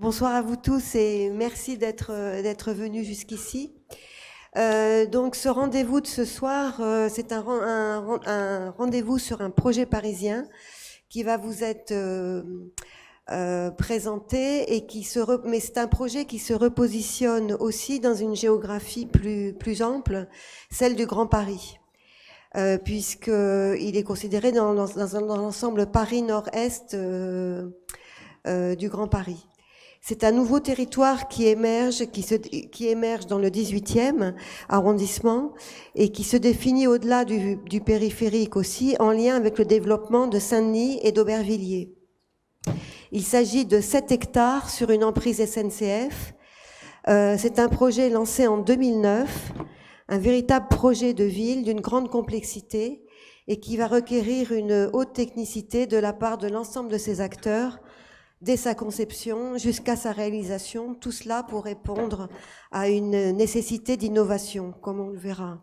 Bonsoir à vous tous et merci d'être venus jusqu'ici. Donc ce rendez-vous de ce soir, c'est un rendez-vous sur un projet parisien qui va vous être présenté et qui mais c'est un projet qui se repositionne aussi dans une géographie plus ample, celle du Grand Paris. Puisqu'il est considéré dans l'ensemble Paris-Nord-Est du Grand Paris. C'est un nouveau territoire qui émerge dans le 18e arrondissement et qui se définit au-delà du périphérique aussi, en lien avec le développement de Saint-Denis et d'Aubervilliers. Il s'agit de 7 hectares sur une emprise SNCF. C'est un projet lancé en 2009, un véritable projet de ville d'une grande complexité et qui va requérir une haute technicité de la part de l'ensemble de ses acteurs, dès sa conception jusqu'à sa réalisation, tout cela pour répondre à une nécessité d'innovation, comme on le verra.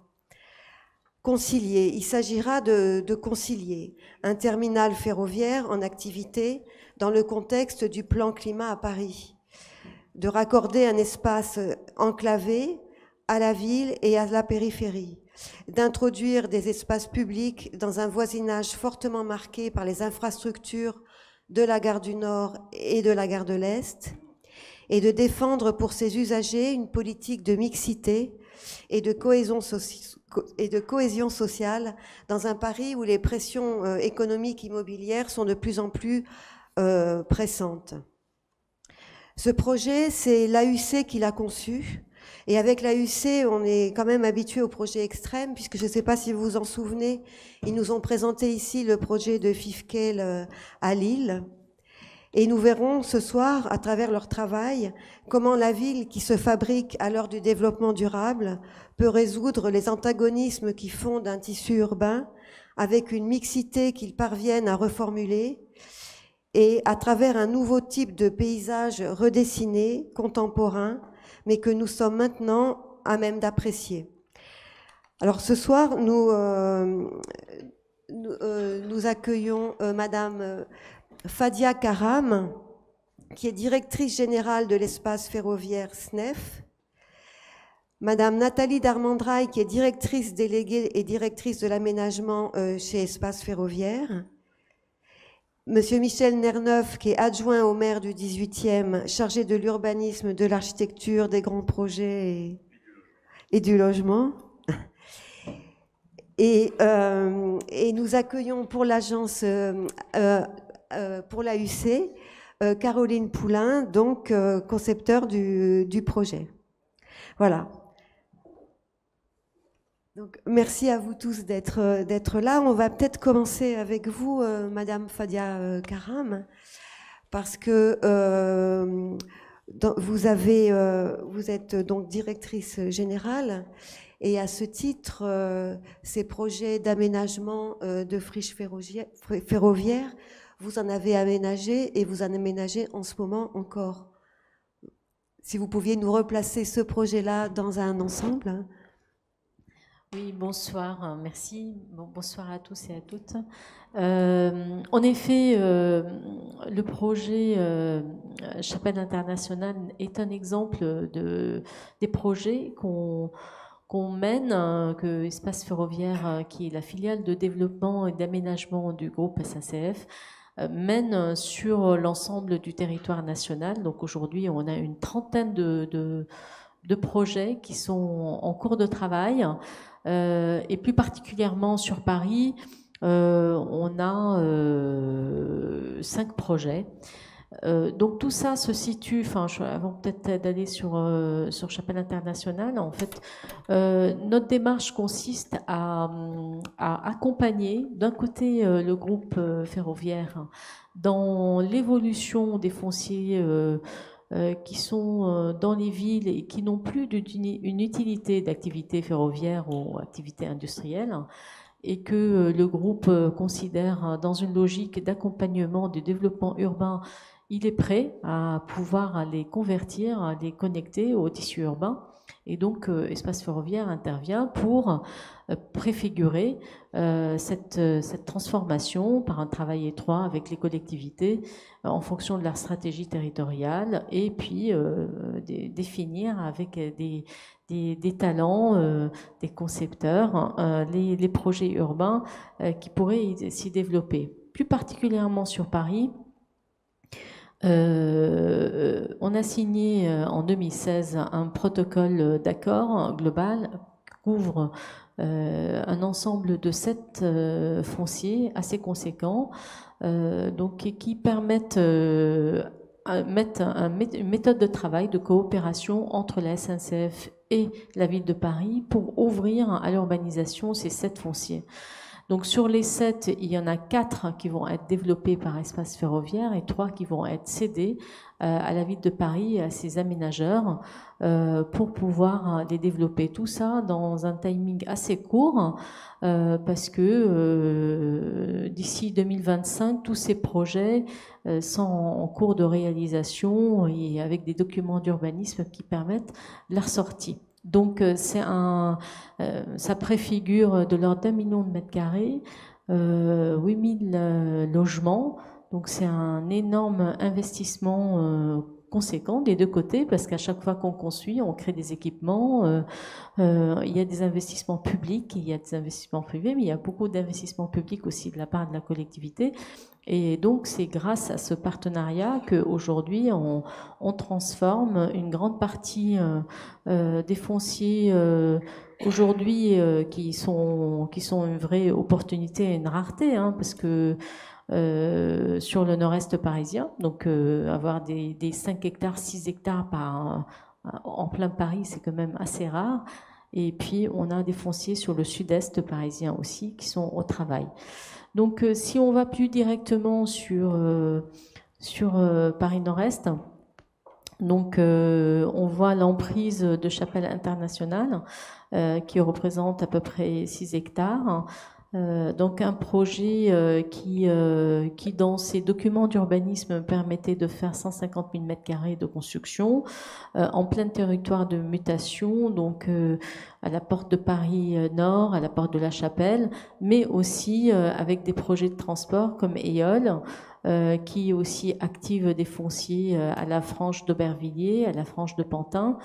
Concilier, il s'agira de concilier un terminal ferroviaire en activité dans le contexte du plan climat à Paris, de raccorder un espace enclavé à la ville et à la périphérie, d'introduire des espaces publics dans un voisinage fortement marqué par les infrastructures de la gare du Nord et de la gare de l'Est, et de défendre pour ses usagers une politique de mixité et de cohésion sociale dans un Paris où les pressions économiques immobilières sont de plus en plus pressantes. Ce projet, c'est l'AUC qui l'a conçu, et avec l'AUC, on est quand même habitué aux projets extrêmes, puisque je ne sais pas si vous vous en souvenez, ils nous ont présenté ici le projet de Fifkel à Lille. Et nous verrons ce soir, à travers leur travail, comment la ville qui se fabrique à l'heure du développement durable peut résoudre les antagonismes qui fondent un tissu urbain avec une mixité qu'ils parviennent à reformuler et à travers un nouveau type de paysage redessiné, contemporain, mais que nous sommes maintenant à même d'apprécier. Alors ce soir, nous accueillons Madame Fadia Karam, qui est directrice générale de l'espace ferroviaire SNCF, Madame Nathalie Darmendrail, qui est directrice déléguée et directrice de l'aménagement chez Espace Ferroviaire, Monsieur Michel Neyreneuf, qui est adjoint au maire du 18e, chargé de l'urbanisme, de l'architecture, des grands projets et du logement. Et nous accueillons pour l'agence, pour l'AUC, Caroline Poulain, donc concepteur du projet. Voilà. Donc, merci à vous tous d'être là. On va peut-être commencer avec vous, Madame Fadia Karam, parce que vous êtes donc directrice générale et à ce titre, ces projets d'aménagement de friches ferroviaires, vous en avez aménagé et vous en aménagez en ce moment encore. Si vous pouviez nous replacer ce projet-là dans un ensemble. Oui, bonsoir, merci. Bonsoir à tous et à toutes. En effet, le projet Chapelle Internationale est un exemple des projets qu'on mène, que Espace Ferroviaire, qui est la filiale de développement et d'aménagement du groupe SNCF, mène sur l'ensemble du territoire national. Donc aujourd'hui, on a une trentaine de projets qui sont en cours de travail. Et plus particulièrement sur Paris, on a 5 projets. Donc tout ça se situe, enfin, avant peut-être d'aller sur Chapelle Internationale, en fait, notre démarche consiste à accompagner d'un côté le groupe ferroviaire dans l'évolution des fonciers qui sont dans les villes et qui n'ont plus une utilité d'activité ferroviaire ou activité industrielle, et que le groupe considère dans une logique d'accompagnement du développement urbain, il est prêt à pouvoir les convertir, à les connecter au tissu urbain. Et donc, Espace Ferroviaire intervient pour préfigurer cette transformation par un travail étroit avec les collectivités en fonction de leur stratégie territoriale et puis définir avec des talents, des concepteurs, les projets urbains qui pourraient s'y développer. Plus particulièrement sur Paris, on a signé en 2016 un protocole d'accord global qui couvre un ensemble de 7 fonciers assez conséquents, donc, et qui permettent une méthode de travail de coopération entre la SNCF et la ville de Paris pour ouvrir à l'urbanisation ces 7 fonciers. Donc sur les 7, il y en a 4 qui vont être développés par Espace Ferroviaire et 3 qui vont être cédés à la ville de Paris et à ses aménageurs pour pouvoir les développer. Tout ça dans un timing assez court parce que d'ici 2025, tous ces projets sont en cours de réalisation et avec des documents d'urbanisme qui permettent leur sortie. Donc, ça préfigure de l'ordre d'1 million de mètres carrés, 8000 logements. Donc, c'est un énorme investissement conséquent des deux côtés, parce qu'à chaque fois qu'on construit, on crée des équipements. Il y a des investissements publics, il y a des investissements privés, mais il y a beaucoup d'investissements publics aussi de la part de la collectivité. Et donc, c'est grâce à ce partenariat qu'aujourd'hui, on transforme une grande partie des fonciers aujourd'hui qui sont une vraie opportunité et une rareté, hein, parce que sur le nord-est parisien, donc avoir des 5 hectares, 6 hectares en plein Paris, c'est quand même assez rare. Et puis, on a des fonciers sur le sud-est parisien aussi qui sont au travail. Donc, si on va plus directement sur Paris Nord-Est, donc on voit l'emprise de Chapelle Internationale qui représente à peu près 6 hectares. Donc un projet qui dans ses documents d'urbanisme permettait de faire 150 000 m² de construction en plein territoire de mutation, donc à la porte de Paris Nord, à la porte de la Chapelle, mais aussi avec des projets de transport comme EOLE, qui aussi active des fonciers à la frange d'Aubervilliers, à la frange de Pantin.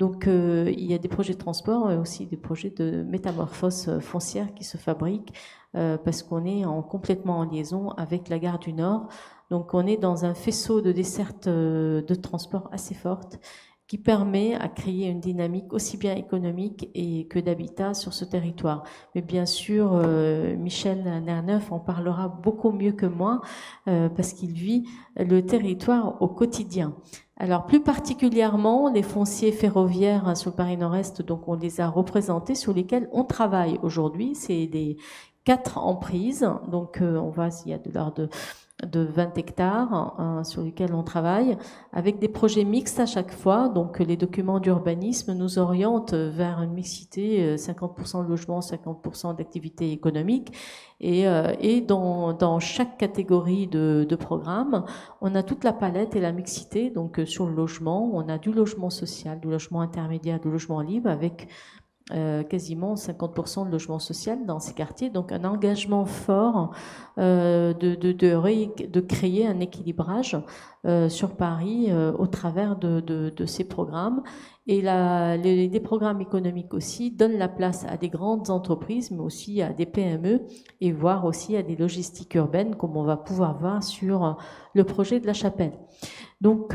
Donc il y a des projets de transport et aussi des projets de métamorphose foncière qui se fabriquent parce qu'on est complètement en liaison avec la gare du Nord. Donc on est dans un faisceau de desserte de transport assez forte qui permet à créer une dynamique aussi bien économique et que d'habitat sur ce territoire. Mais bien sûr, Michel Neyreneuf en parlera beaucoup mieux que moi parce qu'il vit le territoire au quotidien. Alors plus particulièrement, les fonciers ferroviaires sur Paris Nord-Est, donc on les a représentés, sur lesquels on travaille aujourd'hui. C'est des 4 emprises, donc on voit s'il y a de l'ordre de 20 hectares sur lesquels on travaille, avec des projets mixtes à chaque fois. Donc les documents d'urbanisme nous orientent vers une mixité, 50% de logement, 50% d'activité économique. Et dans chaque catégorie de programme, on a toute la palette et la mixité. Donc sur le logement, on a du logement social, du logement intermédiaire, du logement libre, avec quasiment 50% de logement social dans ces quartiers, donc un engagement fort de créer un équilibrage sur Paris au travers de ces programmes. Et les programmes économiques aussi donnent la place à des grandes entreprises, mais aussi à des PME, et voire aussi à des logistiques urbaines, comme on va pouvoir voir sur le projet de la Chapelle. Donc,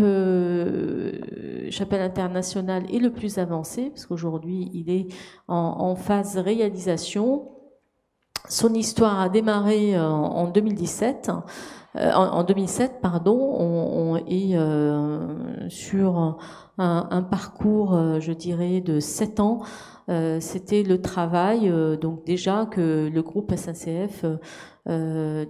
Chapelle Internationale est le plus avancé, parce qu'aujourd'hui, il est en phase réalisation. Son histoire a démarré en 2017. En 2007, pardon, on est sur un parcours, je dirais, de 7 ans. C'était le travail, donc déjà que le groupe SNCF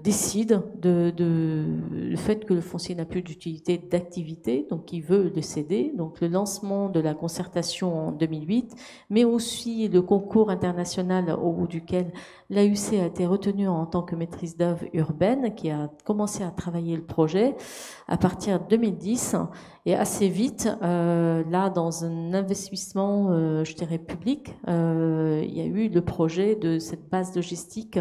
décide du fait que le foncier n'a plus d'utilité d'activité, donc il veut le céder. Donc le lancement de la concertation en 2008, mais aussi le concours international au bout duquel l'AUC a été retenue en tant que maîtrise d'œuvre urbaine, qui a commencé à travailler le projet à partir de 2010. Et assez vite, là, dans un investissement, je dirais, public, il y a eu le projet de cette base logistique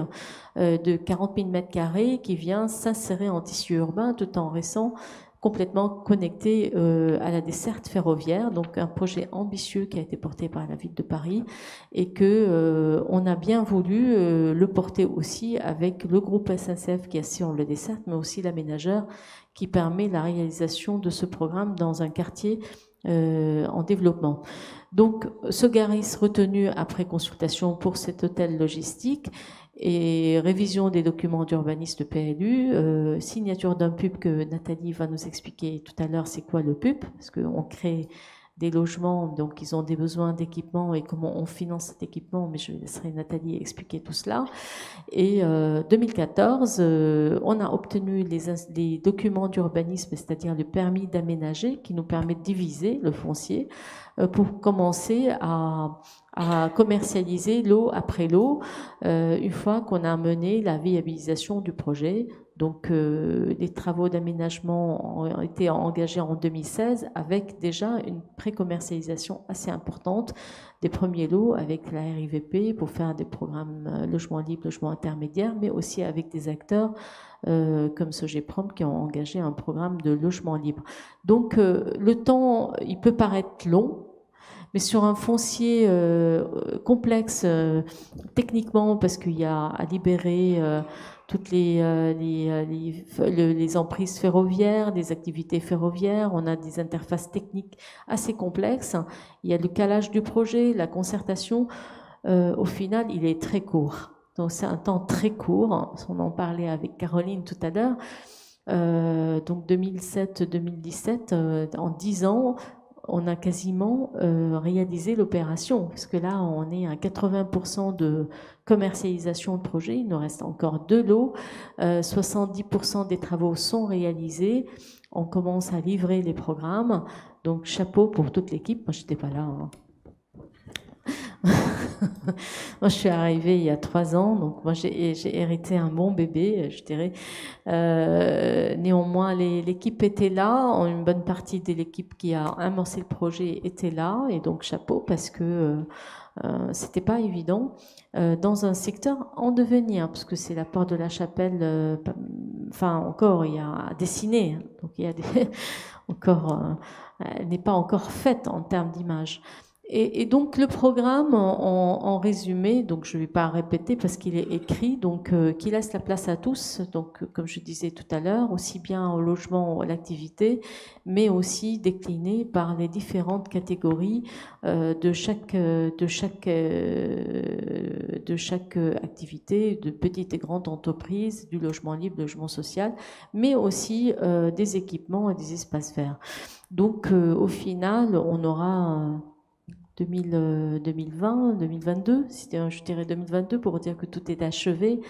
de 40 000 m² qui vient s'insérer en tissu urbain tout en restant complètement connecté à la desserte ferroviaire. Donc un projet ambitieux qui a été porté par la ville de Paris et que on a bien voulu le porter aussi avec le groupe SNCF qui assure le desserte, mais aussi l'aménageur qui permet la réalisation de ce programme dans un quartier en développement. Donc Sogaris retenu après consultation pour cet hôtel logistique et révision des documents d'urbanisme de PLU, signature d'un PUP que Nathalie va nous expliquer tout à l'heure c'est quoi le PUP, parce qu'on crée des logements, donc ils ont des besoins d'équipement et comment on finance cet équipement, mais je laisserai Nathalie expliquer tout cela. Et 2014, on a obtenu les documents d'urbanisme, c'est-à-dire le permis d'aménager qui nous permet de diviser le foncier pour commencer à commercialiser lot après lot une fois qu'on a mené la viabilisation du projet. Donc les travaux d'aménagement ont été engagés en 2016 avec déjà une pré-commercialisation assez importante des premiers lots avec la RIVP pour faire des programmes logement libre, logement intermédiaire, mais aussi avec des acteurs comme Sogeprom qui ont engagé un programme de logement libre. Donc le temps, il peut paraître long, mais sur un foncier complexe techniquement parce qu'il y a à libérer toutes les emprises ferroviaires, les activités ferroviaires, on a des interfaces techniques assez complexes, il y a le calage du projet, la concertation, au final il est très court. Donc c'est un temps très court, on en parlait avec Caroline tout à l'heure, donc 2007-2017, en 10 ans, on a quasiment réalisé l'opération, parce que là, on est à 80% de commercialisation de projet. Il nous reste encore 2 lots. 70% des travaux sont réalisés. On commence à livrer les programmes. Donc, chapeau pour toute l'équipe. Moi, je n'étais pas là. Hein. Moi, je suis arrivée il y a 3 ans, donc moi j'ai hérité un bon bébé, je dirais. Néanmoins, l'équipe était là, une bonne partie de l'équipe qui a amorcé le projet était là, et donc chapeau parce que c'était pas évident dans un secteur en devenir, parce que c'est la porte de la Chapelle. Enfin, encore il y a à dessiner, donc il y a des encore, elle n'est pas encore faite en termes d'image. Et donc le programme, en résumé, donc je ne vais pas répéter parce qu'il est écrit, donc qui laisse la place à tous, donc comme je disais tout à l'heure, aussi bien au logement, à l'activité, mais aussi décliné par les différentes catégories de chaque activité, de petites et grandes entreprises, du logement libre, logement social, mais aussi des équipements et des espaces verts. Donc au final, on aura 2020, 2022, c'était, je dirais 2022 pour dire que tout est achevé,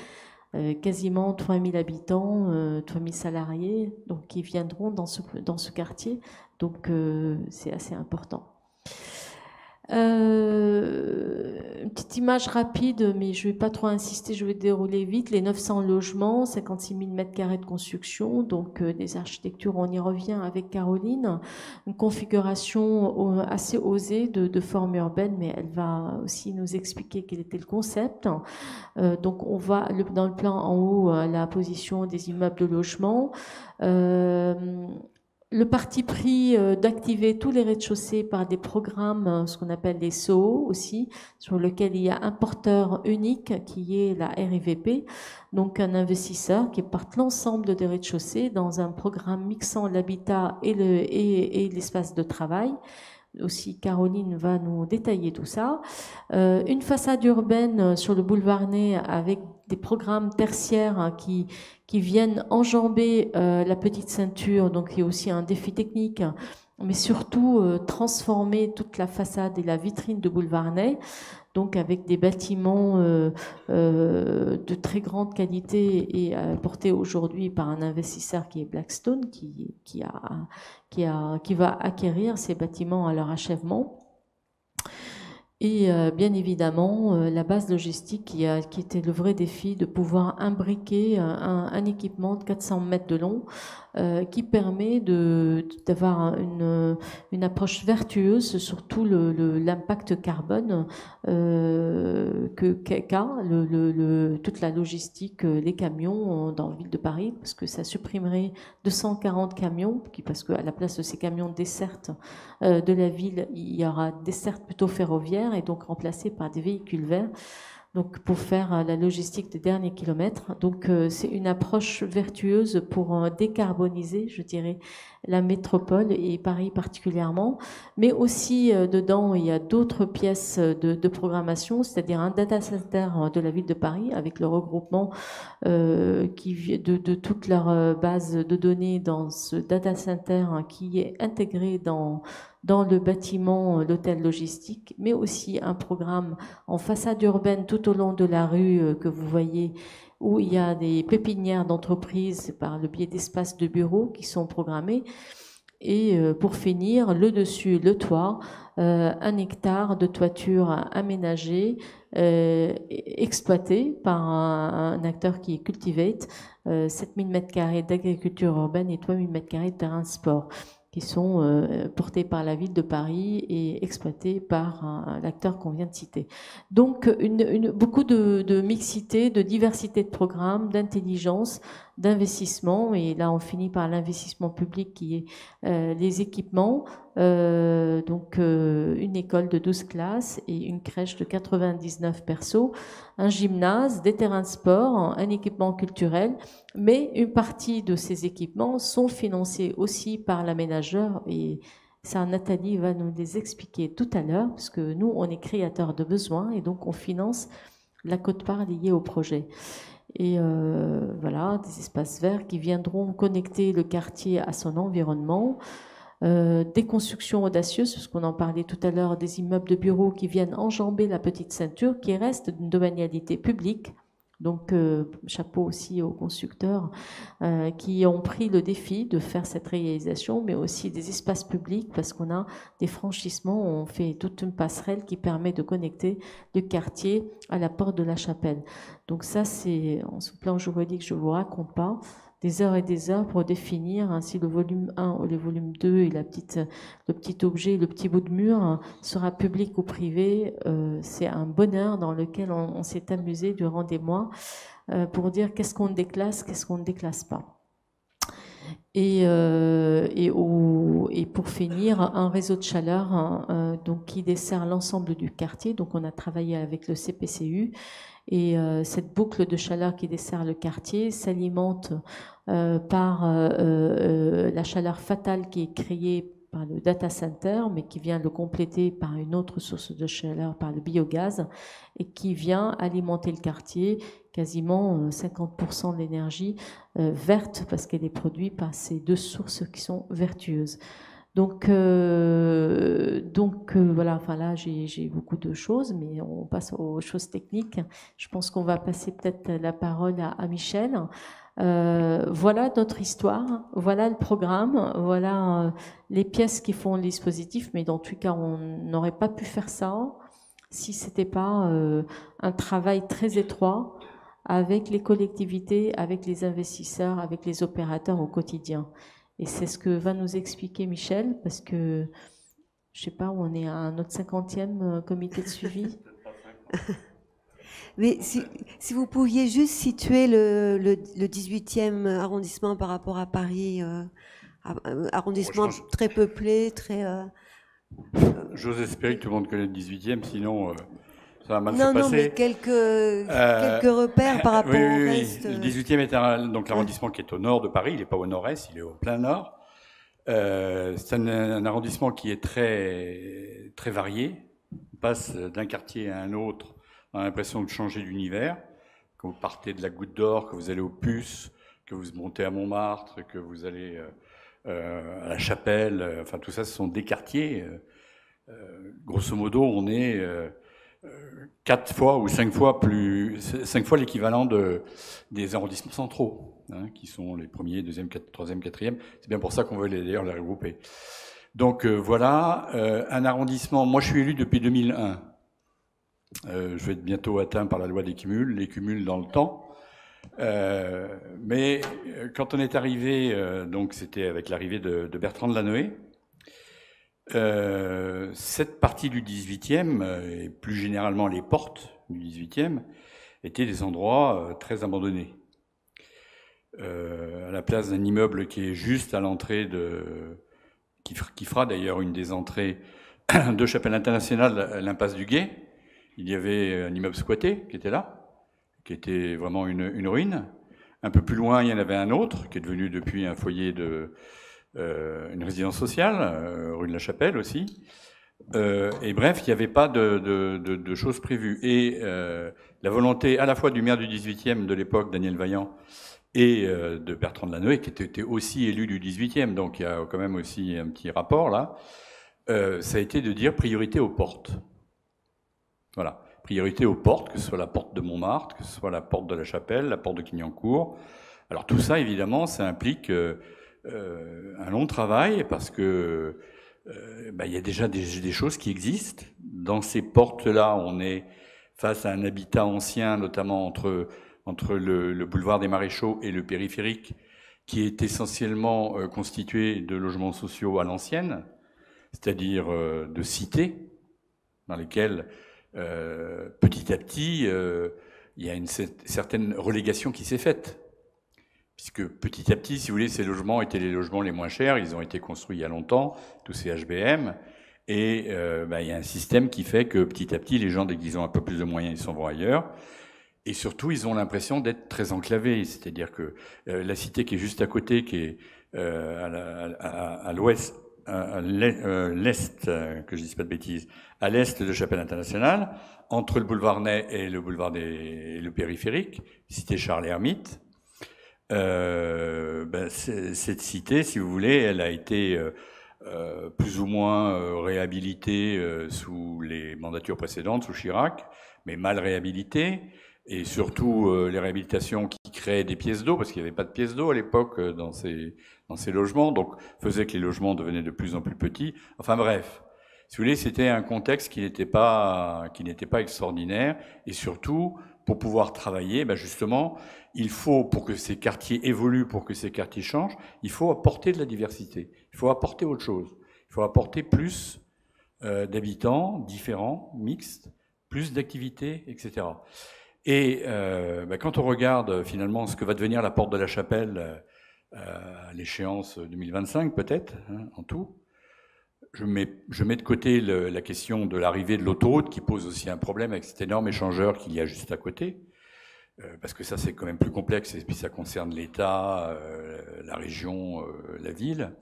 quasiment 3000 habitants, 3000 salariés donc, qui viendront dans ce quartier, donc c'est assez important. Une petite image rapide, mais je ne vais pas trop insister, je vais dérouler vite, les 900 logements, 56 000 m² de construction, donc des architectures, on y revient avec Caroline, une configuration assez osée de forme urbaine, mais elle va aussi nous expliquer quel était le concept. Donc on va dans le plan en haut, la position des immeubles de logement, le parti pris d'activer tous les rez-de-chaussée par des programmes, ce qu'on appelle les soho aussi, sur lequel il y a un porteur unique qui est la RIVP, donc un investisseur qui porte l'ensemble des rez-de-chaussée dans un programme mixant l'habitat et l'espace de travail. Aussi, Caroline va nous détailler tout ça. Une façade urbaine sur le boulevard Ney avec des programmes tertiaires qui viennent enjamber la petite ceinture, donc il y a aussi un défi technique, mais surtout transformer toute la façade et la vitrine de boulevard Ney. donc avec des bâtiments de très grande qualité et portés aujourd'hui par un investisseur qui est Blackstone, qui va acquérir ces bâtiments à leur achèvement. Et bien évidemment, la base logistique qui était le vrai défi de pouvoir imbriquer un équipement de 400 mètres de long qui permet d'avoir une approche vertueuse sur tout l'impact carbone toute la logistique, les camions dans la ville de Paris, parce que ça supprimerait 240 camions, parce qu'à la place de ces camions desserte de la ville, il y aura desserte plutôt ferroviaire, et donc remplacé par des véhicules verts, donc pour faire la logistique des derniers kilomètres. Donc c'est une approche vertueuse pour décarboniser, je dirais, la métropole et Paris particulièrement. Mais aussi dedans, il y a d'autres pièces de programmation, c'est-à-dire un data center de la ville de Paris avec le regroupement de toute leur base de données dans ce data center qui est intégré dans le bâtiment, l'hôtel logistique, mais aussi un programme en façade urbaine tout au long de la rue que vous voyez, où il y a des pépinières d'entreprises par le biais d'espaces de bureaux qui sont programmés. Et pour finir, le dessus, le toit, 1 hectare de toiture aménagée, exploitée par un acteur qui est Cultivette, 7000 m² d'agriculture urbaine et 3000 m² de terrain de sport, qui sont portés par la ville de Paris et exploités par l'acteur qu'on vient de citer. Donc beaucoup de mixité, de diversité de programmes, d'intelligence, d'investissement, et là on finit par l'investissement public qui est les équipements, une école de 12 classes et une crèche de 99 berceaux, un gymnase, des terrains de sport, un équipement culturel, mais une partie de ces équipements sont financés aussi par l'aménageur, et ça Nathalie va nous les expliquer tout à l'heure, parce que nous on est créateurs de besoins et donc on finance la quote-part liée au projet. Et voilà, des espaces verts qui viendront connecter le quartier à son environnement, des constructions audacieuses, parce qu'on en parlait tout à l'heure, des immeubles de bureaux qui viennent enjamber la petite ceinture, qui reste d'une domanialité publique. Donc chapeau aussi aux constructeurs qui ont pris le défi de faire cette réalisation, mais aussi des espaces publics, parce qu'on a des franchissements, on fait toute une passerelle qui permet de connecter le quartier à la porte de la Chapelle. Donc ça, c'est, en ce plan juridique, je ne vous raconte pas, des heures et des heures pour définir si le volume 1 ou le volume 2 et le petit objet, le petit bout de mur sera public ou privé. C'est un bonheur dans lequel on s'est amusé durant des mois pour dire qu'est-ce qu'on déclasse, qu'est-ce qu'on ne déclasse pas. Et pour finir, un réseau de chaleur qui dessert l'ensemble du quartier. Donc on a travaillé avec le CPCU. Et cette boucle de chaleur qui dessert le quartier s'alimente par la chaleur fatale qui est créée par le data center, mais qui vient le compléter par une autre source de chaleur, par le biogaz, et qui vient alimenter le quartier, quasiment 50% de l'énergie verte, parce qu'elle est produite par ces deux sources qui sont vertueuses. Voilà, enfin là j'ai beaucoup de choses, mais on passe aux choses techniques. Je pense qu'on va passer peut-être la parole à Michel. Voilà notre histoire, voilà le programme, voilà les pièces qui font le dispositif, mais dans tout cas on n'aurait pas pu faire ça si ce n'était pas un travail très étroit avec les collectivités, avec les investisseurs, avec les opérateurs au quotidien. Et c'est ce que va nous expliquer Michel, parce que, je ne sais pas, on est à notre 50e comité de suivi. Mais si vous pouviez juste situer le 18e arrondissement par rapport à Paris, arrondissement très peuplé, très... J'ose espérer que tout le monde connaît le 18e, sinon ça va mal se passer. Non, mais quelques repères par rapport au reste. Le 18e est donc l'arrondissement qui est au nord de Paris, il n'est pas au nord-est, il est au plein nord. C'est un arrondissement qui est très, très varié. On passe d'un quartier à un autre, on a l'impression de changer d'univers. Quand vous partez de la Goutte d'Or, que vous allez aux Puces, que vous montez à Montmartre, que vous allez à la Chapelle, enfin tout ça, ce sont des quartiers. Grosso modo, on est 4 fois ou 5 fois l'équivalent des arrondissements centraux, hein, qui sont les premiers, deuxième, troisième, quatrième. C'est bien pour ça qu'on veut d'ailleurs les regrouper. Donc voilà, un arrondissement. Moi, je suis élu depuis 2001. Je vais être bientôt atteint par la loi des cumuls, les cumuls dans le temps. Mais quand on est arrivé, donc c'était avec l'arrivée de Bertrand de Lannoy, cette partie du 18e, et plus généralement les portes du 18e, étaient des endroits très abandonnés. À la place d'un immeuble qui est juste à l'entrée de... qui fera d'ailleurs une des entrées de Chapelle Internationale, l'impasse du Gué, il y avait un immeuble squatté qui était là, qui était vraiment une ruine. Un peu plus loin, il y en avait un autre, qui est devenu depuis un foyer de... une résidence sociale, rue de la Chapelle aussi. Et bref, il n'y avait pas de choses prévues. Et la volonté à la fois du maire du 18e de l'époque, Daniel Vaillant, et de Bertrand de Lannoy, qui était aussi élu du 18e, donc il y a quand même aussi un petit rapport là, ça a été de dire priorité aux portes. Voilà, priorité aux portes, que ce soit la porte de Montmartre, que ce soit la porte de la Chapelle, la porte de Clignancourt. Alors tout ça, évidemment, ça implique... un long travail parce que y a déjà des choses qui existent. Dans ces portes-là, on est face à un habitat ancien, notamment entre le boulevard des Maréchaux et le périphérique, qui est essentiellement constitué de logements sociaux à l'ancienne, c'est-à-dire de cités, dans lesquelles petit à petit, il y a une certaine relégation qui s'est faite. Puisque petit à petit, si vous voulez, ces logements étaient les logements les moins chers, ils ont été construits il y a longtemps, tous ces HBM, et il y a un système qui fait que petit à petit, les gens, dès qu'ils ont un peu plus de moyens, ils s'en vont ailleurs, et surtout, ils ont l'impression d'être très enclavés, c'est-à-dire que la cité qui est juste à côté, qui est à l'ouest, à l'est, que je ne dise pas de bêtises, à l'est de Chapelle Internationale, entre le boulevard Ney et le boulevard et le périphérique, cité Charles-Hermite. Cette cité, si vous voulez, elle a été plus ou moins réhabilitée sous les mandatures précédentes, sous Chirac, mais mal réhabilitée, et surtout les réhabilitations qui créaient des pièces d'eau, parce qu'il n'y avait pas de pièces d'eau à l'époque dans ces logements, donc faisait que les logements devenaient de plus en plus petits. Enfin bref, si vous voulez, c'était un contexte qui n'était pas extraordinaire, et surtout... Pour pouvoir travailler, justement, il faut, pour que ces quartiers évoluent, pour que ces quartiers changent, il faut apporter de la diversité, il faut apporter autre chose, il faut apporter plus d'habitants différents, mixtes, plus d'activités, etc. Et quand on regarde finalement ce que va devenir la porte de la Chapelle à l'échéance 2025 peut-être, hein, en tout, je mets de côté la question de l'arrivée de l'autoroute qui pose aussi un problème avec cet énorme échangeur qu'il y a juste à côté, parce que ça c'est quand même plus complexe et puis ça concerne l'État, la région, la ville.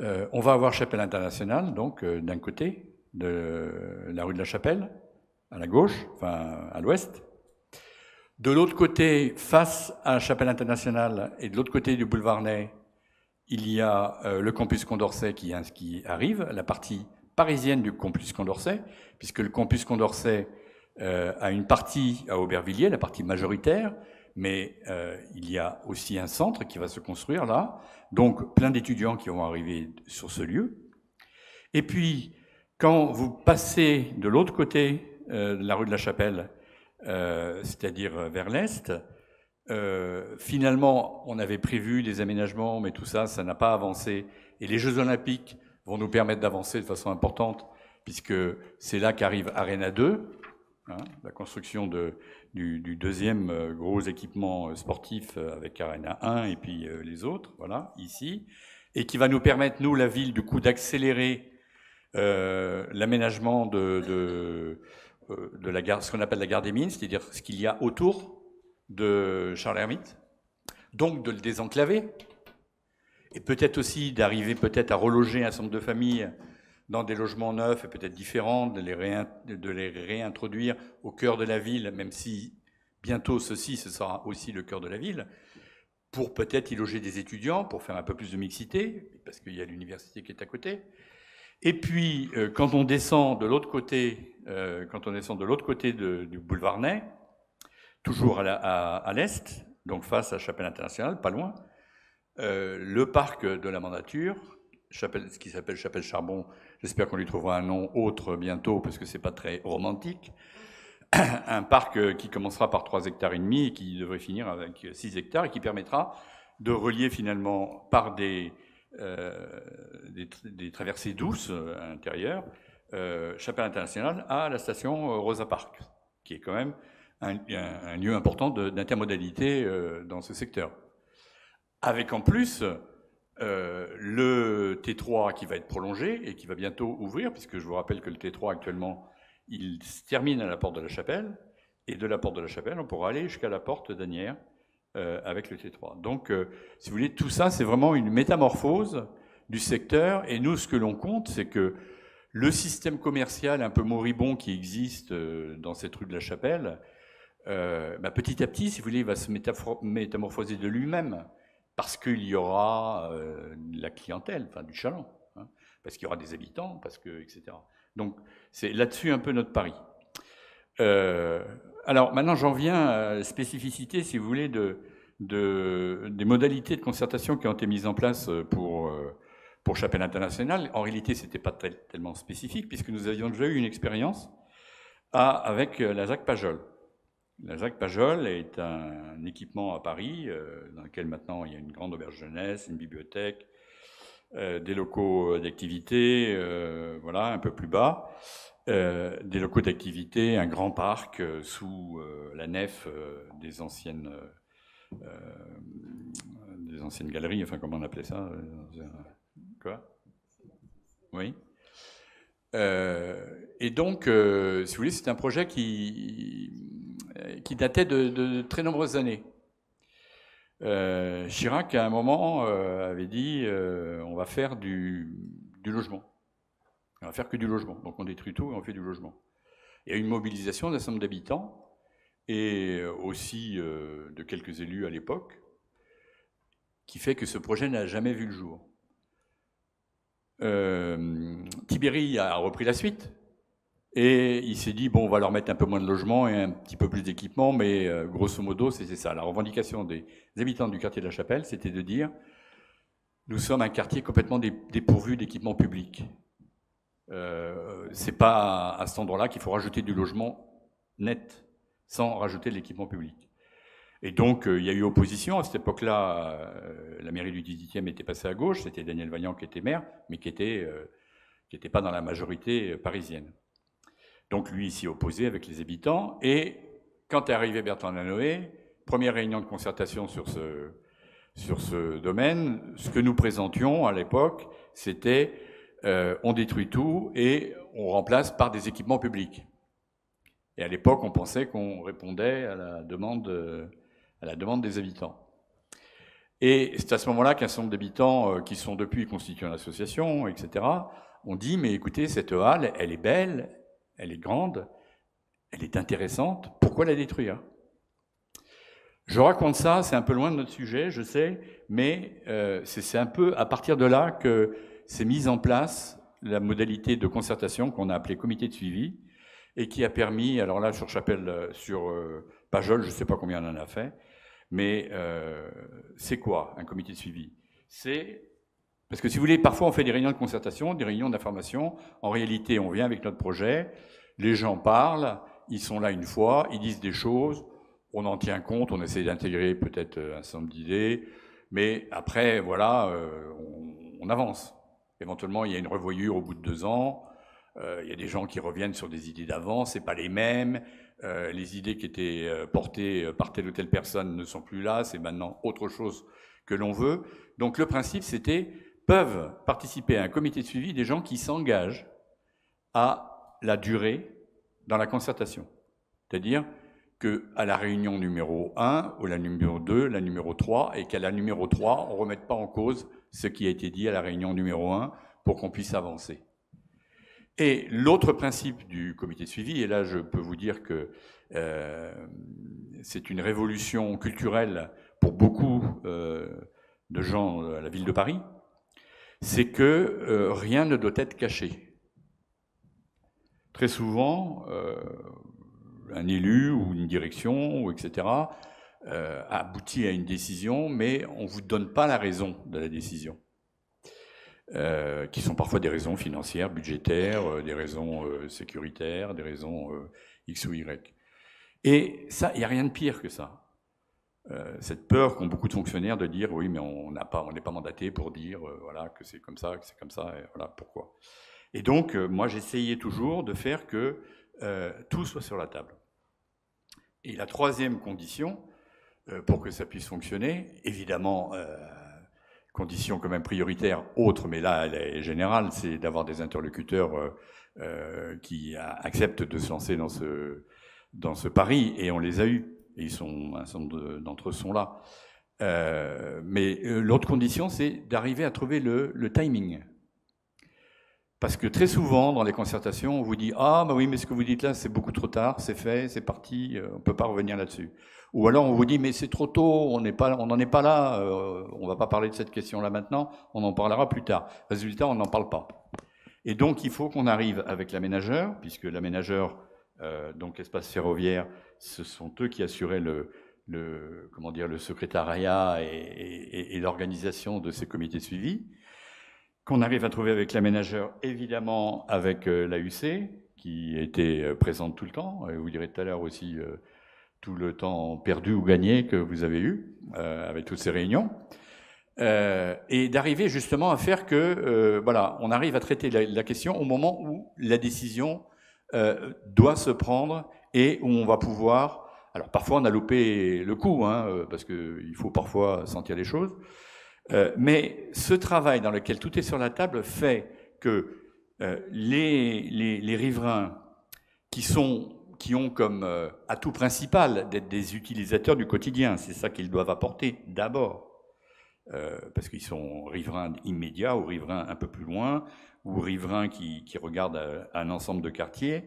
On va avoir Chapelle Internationale, donc d'un côté, de la rue de la Chapelle, à la gauche, enfin à l'ouest. De l'autre côté, face à Chapelle Internationale et de l'autre côté du boulevard Ney, il y a le campus Condorcet qui arrive, la partie parisienne du campus Condorcet, puisque le campus Condorcet a une partie à Aubervilliers, la partie majoritaire, mais il y a aussi un centre qui va se construire là, donc plein d'étudiants qui vont arriver sur ce lieu. Et puis, quand vous passez de l'autre côté de la rue de la Chapelle, c'est-à-dire vers l'est, finalement, on avait prévu des aménagements, mais tout ça, ça n'a pas avancé. Et les Jeux Olympiques vont nous permettre d'avancer de façon importante, puisque c'est là qu'arrive Arena 2, hein, la construction du deuxième gros équipement sportif avec Arena 1 et puis les autres, voilà, ici, et qui va nous permettre, nous, la ville, du coup, d'accélérer l'aménagement de la gare, ce qu'on appelle la gare des Mines, c'est-à-dire ce qu'il y a autour de Charles-Hermite, donc de le désenclaver, et peut-être aussi d'arriver peut-être à reloger un certain nombre de familles dans des logements neufs et peut-être différents, de les réintroduire au cœur de la ville, même si bientôt ce sera aussi le cœur de la ville, pour peut-être y loger des étudiants, pour faire un peu plus de mixité, parce qu'il y a l'université qui est à côté, Et puis, quand on descend de l'autre côté, du boulevard Ney, toujours à l'est, donc face à Chapelle Internationale, pas loin, le parc de la Mandature, ce qui s'appelle Chapelle Charbon, j'espère qu'on lui trouvera un nom autre bientôt, parce que c'est pas très romantique, un parc qui commencera par 3 hectares et demi et qui devrait finir avec 6 hectares et qui permettra de relier finalement par des traversées douces intérieures Chapelle Internationale à la station Rosa Park, qui est quand même un lieu important d'intermodalité dans ce secteur. Avec en plus le T3 qui va être prolongé et qui va bientôt ouvrir, puisque je vous rappelle que le T3 actuellement, il se termine à la porte de la Chapelle, et de la porte de la Chapelle, on pourra aller jusqu'à la porte d'Anières avec le T3. Donc, si vous voulez, tout ça, c'est vraiment une métamorphose du secteur, et nous, ce que l'on compte, c'est que le système commercial un peu moribond qui existe dans cette rue de la Chapelle, petit à petit, si vous voulez, il va se métamorphoser de lui-même, parce qu'il y aura de la clientèle, enfin du chaland, hein, parce qu'il y aura des habitants, parce que, etc. Donc, c'est là-dessus un peu notre pari. Alors, maintenant, j'en viens à la spécificité, si vous voulez, des modalités de concertation qui ont été mises en place pour Chapelle Internationale. En réalité, ce n'était pas tellement spécifique, puisque nous avions déjà eu une expérience avec la ZAC Pajol. La ZAC Pajol est un équipement à Paris, dans lequel maintenant il y a une grande auberge jeunesse, une bibliothèque, des locaux d'activité, voilà, un peu plus bas, des locaux d'activité, un grand parc sous la nef des anciennes galeries, enfin comment on appelait ça, quoi, oui. Et donc, si vous voulez, c'est un projet qui datait de très nombreuses années. Chirac, à un moment, avait dit on va faire du logement. On va faire que du logement. Donc on détruit tout et on fait du logement. Il y a eu une mobilisation d'un certain nombre d'habitants et aussi de quelques élus à l'époque qui fait que ce projet n'a jamais vu le jour. Tibéri a repris la suite et il s'est dit bon, on va leur mettre un peu moins de logements et un petit peu plus d'équipement, mais grosso modo c'était ça. La revendication des habitants du quartier de la Chapelle, c'était de dire nous sommes un quartier complètement dépourvu d'équipements publics. C'est pas à cet endroit-là qu'il faut rajouter du logement net, sans rajouter de l'équipement public. Et donc, il y a eu opposition. À cette époque-là, la mairie du 18e était passée à gauche, c'était Daniel Vaillant qui était maire, mais qui était pas dans la majorité parisienne. Donc lui, il s'y opposait avec les habitants. Et quand est arrivé Bertrand Lanoë, première réunion de concertation sur ce domaine, ce que nous présentions à l'époque, c'était on détruit tout et on remplace par des équipements publics. Et à l'époque, on pensait qu'on répondait à la demande des habitants. Et c'est à ce moment-là qu'un certain nombre d'habitants, qui sont depuis constitués en association, etc., ont dit, mais écoutez, cette halle, elle est belle, elle est grande, elle est intéressante, pourquoi la détruire? Je raconte ça, c'est un peu loin de notre sujet, je sais, mais c'est un peu à partir de là que s'est mise en place la modalité de concertation qu'on a appelée comité de suivi et qui a permis, alors là sur Chapelle, sur Pajol, je ne sais pas combien on en a fait, mais c'est quoi un comité de suivi? C'est parce que si vous voulez, parfois on fait des réunions de concertation, des réunions d'information, en réalité on vient avec notre projet, les gens parlent, ils sont là une fois, ils disent des choses, on en tient compte, on essaie d'intégrer peut-être un certain nombre d'idées, mais après voilà, on avance. Éventuellement, il y a une revoyure au bout de 2 ans. Il y a des gens qui reviennent sur des idées d'avant, c'est pas les mêmes. Les idées qui étaient portées par telle ou telle personne ne sont plus là. C'est maintenant autre chose que l'on veut. Donc le principe, c'était peuvent participer à un comité de suivi des gens qui s'engagent à la durée dans la concertation. C'est-à-dire qu'à la réunion numéro 1, ou la numéro 2, la numéro 3, et qu'à la numéro 3, on ne remette pas en cause ce qui a été dit à la réunion numéro 1 pour qu'on puisse avancer. Et l'autre principe du comité de suivi, et là je peux vous dire que c'est une révolution culturelle pour beaucoup de gens à la ville de Paris, c'est que rien ne doit être caché. Très souvent, un élu ou une direction, ou etc., aboutit à une décision, mais on ne vous donne pas la raison de la décision, qui sont parfois des raisons financières, budgétaires, des raisons sécuritaires, des raisons X ou Y. Et ça, il n'y a rien de pire que ça. Cette peur qu'ont beaucoup de fonctionnaires de dire « oui, mais on n'est pas mandaté pour dire voilà, que c'est comme ça, que c'est comme ça, et voilà pourquoi ». Et donc, moi, j'essayais toujours de faire que tout soit sur la table. Et la troisième condition, pour que ça puisse fonctionner, évidemment, condition quand même prioritaire, autre, mais là, elle est générale, c'est d'avoir des interlocuteurs qui acceptent de se lancer dans ce pari, et on les a eus. Et ils sont, un certain nombre d'entre eux sont là. Mais l'autre condition, c'est d'arriver à trouver le timing. Parce que très souvent, dans les concertations, on vous dit « Ah, bah oui, mais ce que vous dites là, c'est beaucoup trop tard, c'est fait, c'est parti, on ne peut pas revenir là-dessus. » Ou alors on vous dit « Mais c'est trop tôt, on n'en est pas là, on ne va pas parler de cette question-là maintenant, on en parlera plus tard. » Résultat, on n'en parle pas. Et donc, il faut qu'on arrive avec l'aménageur, puisque l'aménageur, donc l'espace ferroviaire, ce sont eux qui assuraient le secrétariat et l'organisation de ces comités de suivi, qu'on arrive à trouver avec l'aménageur, évidemment avec l'AUC, qui était présente tout le temps, et vous direz tout à l'heure aussi tout le temps perdu ou gagné que vous avez eu avec toutes ces réunions, et d'arriver justement à faire que, voilà, on arrive à traiter la question au moment où la décision doit se prendre, et où on va pouvoir... Alors parfois on a loupé le coup, hein, parce qu'il faut parfois sentir les choses, mais ce travail dans lequel tout est sur la table fait que les riverains qui ont comme atout principal d'être des utilisateurs du quotidien, c'est ça qu'ils doivent apporter d'abord, parce qu'ils sont riverains immédiats ou riverains un peu plus loin, ou riverains qui regardent un ensemble de quartiers,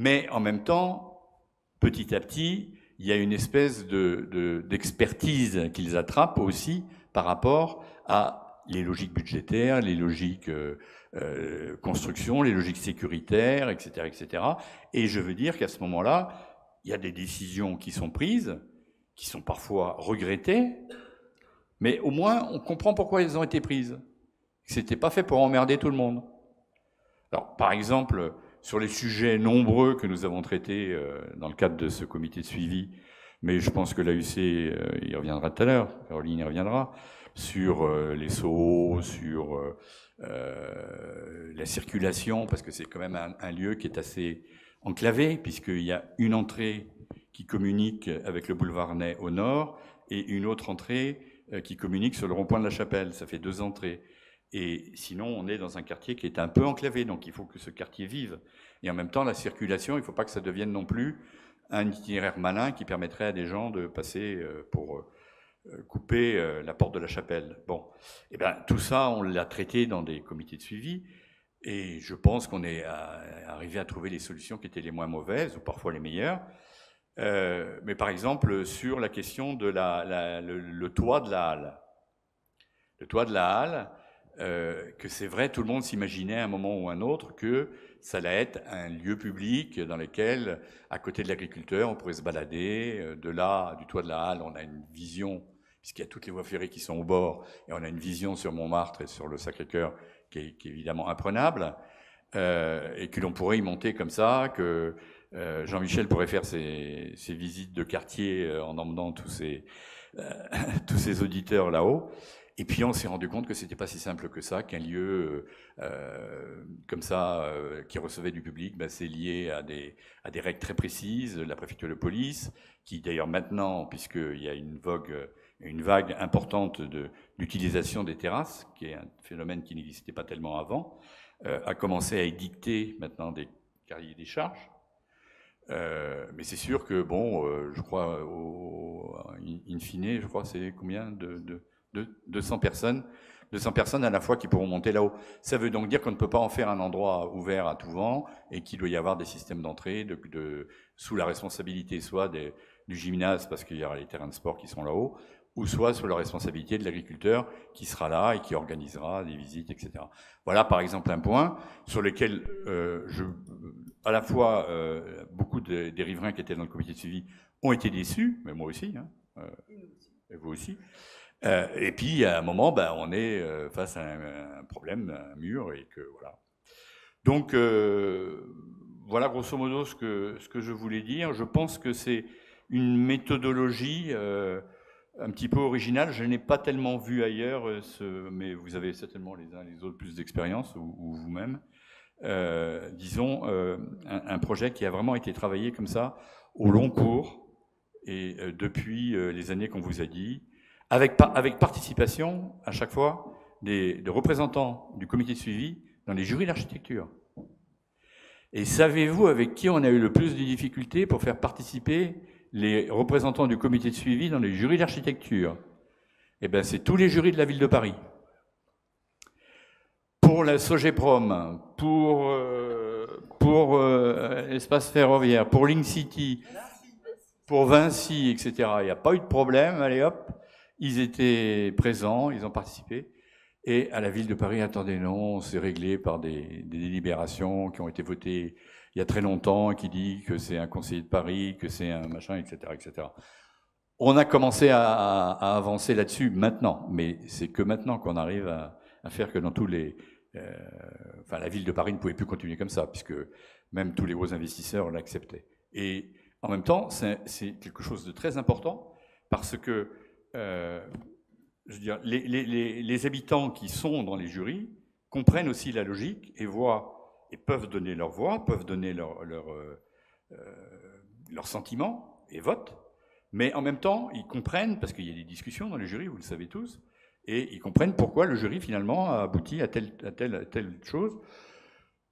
mais en même temps, petit à petit, il y a une espèce d'expertise qu'ils attrapent aussi par rapport à les logiques budgétaires, les logiques construction, les logiques sécuritaires, etc., etc. Et je veux dire qu'à ce moment-là, il y a des décisions qui sont prises, qui sont parfois regrettées, mais au moins on comprend pourquoi elles ont été prises. C'était pas fait pour emmerder tout le monde. Alors, par exemple, sur les sujets nombreux que nous avons traités dans le cadre de ce comité de suivi, mais je pense que l'AUC y reviendra tout à l'heure, Caroline y reviendra, sur les soho, sur la circulation, parce que c'est quand même un lieu qui est assez enclavé, puisqu'il y a une entrée qui communique avec le boulevard Ney au nord, et une autre entrée qui communique sur le rond-point de la Chapelle. Ça fait deux entrées. Et sinon, on est dans un quartier qui est un peu enclavé, donc il faut que ce quartier vive. Et en même temps, la circulation, il ne faut pas que ça devienne non plus un itinéraire malin qui permettrait à des gens de passer pour couper la porte de la Chapelle. Bon, et bien tout ça, on l'a traité dans des comités de suivi, et je pense qu'on est arrivé à trouver les solutions qui étaient les moins mauvaises, ou parfois les meilleures. Mais par exemple, sur la question de le toit de la halle. Le toit de la halle, que c'est vrai, tout le monde s'imaginait à un moment ou un autre que ça allait être un lieu public dans lequel, à côté de l'agriculteur, on pourrait se balader. De là, du toit de la halle, on a une vision, puisqu'il y a toutes les voies ferrées qui sont au bord, et on a une vision sur Montmartre et sur le Sacré-Cœur qui est évidemment imprenable, et que l'on pourrait y monter comme ça, que Jean-Michel pourrait faire ses visites de quartier en emmenant tous ses auditeurs là-haut. Et puis on s'est rendu compte que c'était pas si simple que ça, qu'un lieu comme ça qui recevait du public, ben c'est lié à des règles très précises. La préfecture de police, qui d'ailleurs maintenant, puisqu'il y a une vague importante d'utilisation des terrasses, qui est un phénomène qui n'existait pas tellement avant, a commencé à édicter maintenant des cahiers des charges. Mais c'est sûr que bon, je crois, in fine, je crois c'est combien de 200 personnes à la fois qui pourront monter là-haut. Ça veut donc dire qu'on ne peut pas en faire un endroit ouvert à tout vent et qu'il doit y avoir des systèmes d'entrée sous la responsabilité soit du gymnase, parce qu'il y aura les terrains de sport qui sont là-haut, ou soit sous la responsabilité de l'agriculteur qui sera là et qui organisera des visites, etc. Voilà par exemple un point sur lequel beaucoup des riverains qui étaient dans le comité de suivi ont été déçus, mais moi aussi, hein, et vous aussi. Et puis à un moment, ben, on est face à un problème, à un mur, et que voilà. Donc voilà grosso modo ce que je voulais dire. Je pense que c'est une méthodologie un petit peu originale. Je n'ai pas tellement vu ailleurs, mais vous avez certainement les uns et les autres plus d'expérience, ou vous-même. Disons, un projet qui a vraiment été travaillé comme ça, au long cours, et depuis les années qu'on vous a dit, avec participation, à chaque fois, des représentants du comité de suivi dans les jurys d'architecture. Et savez-vous avec qui on a eu le plus de difficultés pour faire participer les représentants du comité de suivi dans les jurys d'architecture? Eh bien, c'est tous les jurys de la ville de Paris. Pour la Sogeprom, pour Espace Ferroviaire, pour Link City, pour Vinci, etc. Il n'y a pas eu de problème, allez hop, ils étaient présents, ils ont participé. Et à la ville de Paris, attendez, non, c'est réglé par des délibérations qui ont été votées il y a très longtemps, qui dit que c'est un conseiller de Paris, que c'est un machin, etc., etc. On a commencé à avancer là-dessus maintenant, mais c'est que maintenant qu'on arrive à faire que dans tous les... Enfin, la ville de Paris ne pouvait plus continuer comme ça, puisque même tous les gros investisseurs l'acceptaient. Et en même temps, c'est quelque chose de très important, parce que... je veux dire, les habitants qui sont dans les jurys comprennent aussi la logique et voient, et peuvent donner leur voix, peuvent donner leurs sentiments et votent, mais en même temps, ils comprennent, parce qu'il y a des discussions dans les jurys, vous le savez tous, et ils comprennent pourquoi le jury finalement a abouti à telle chose.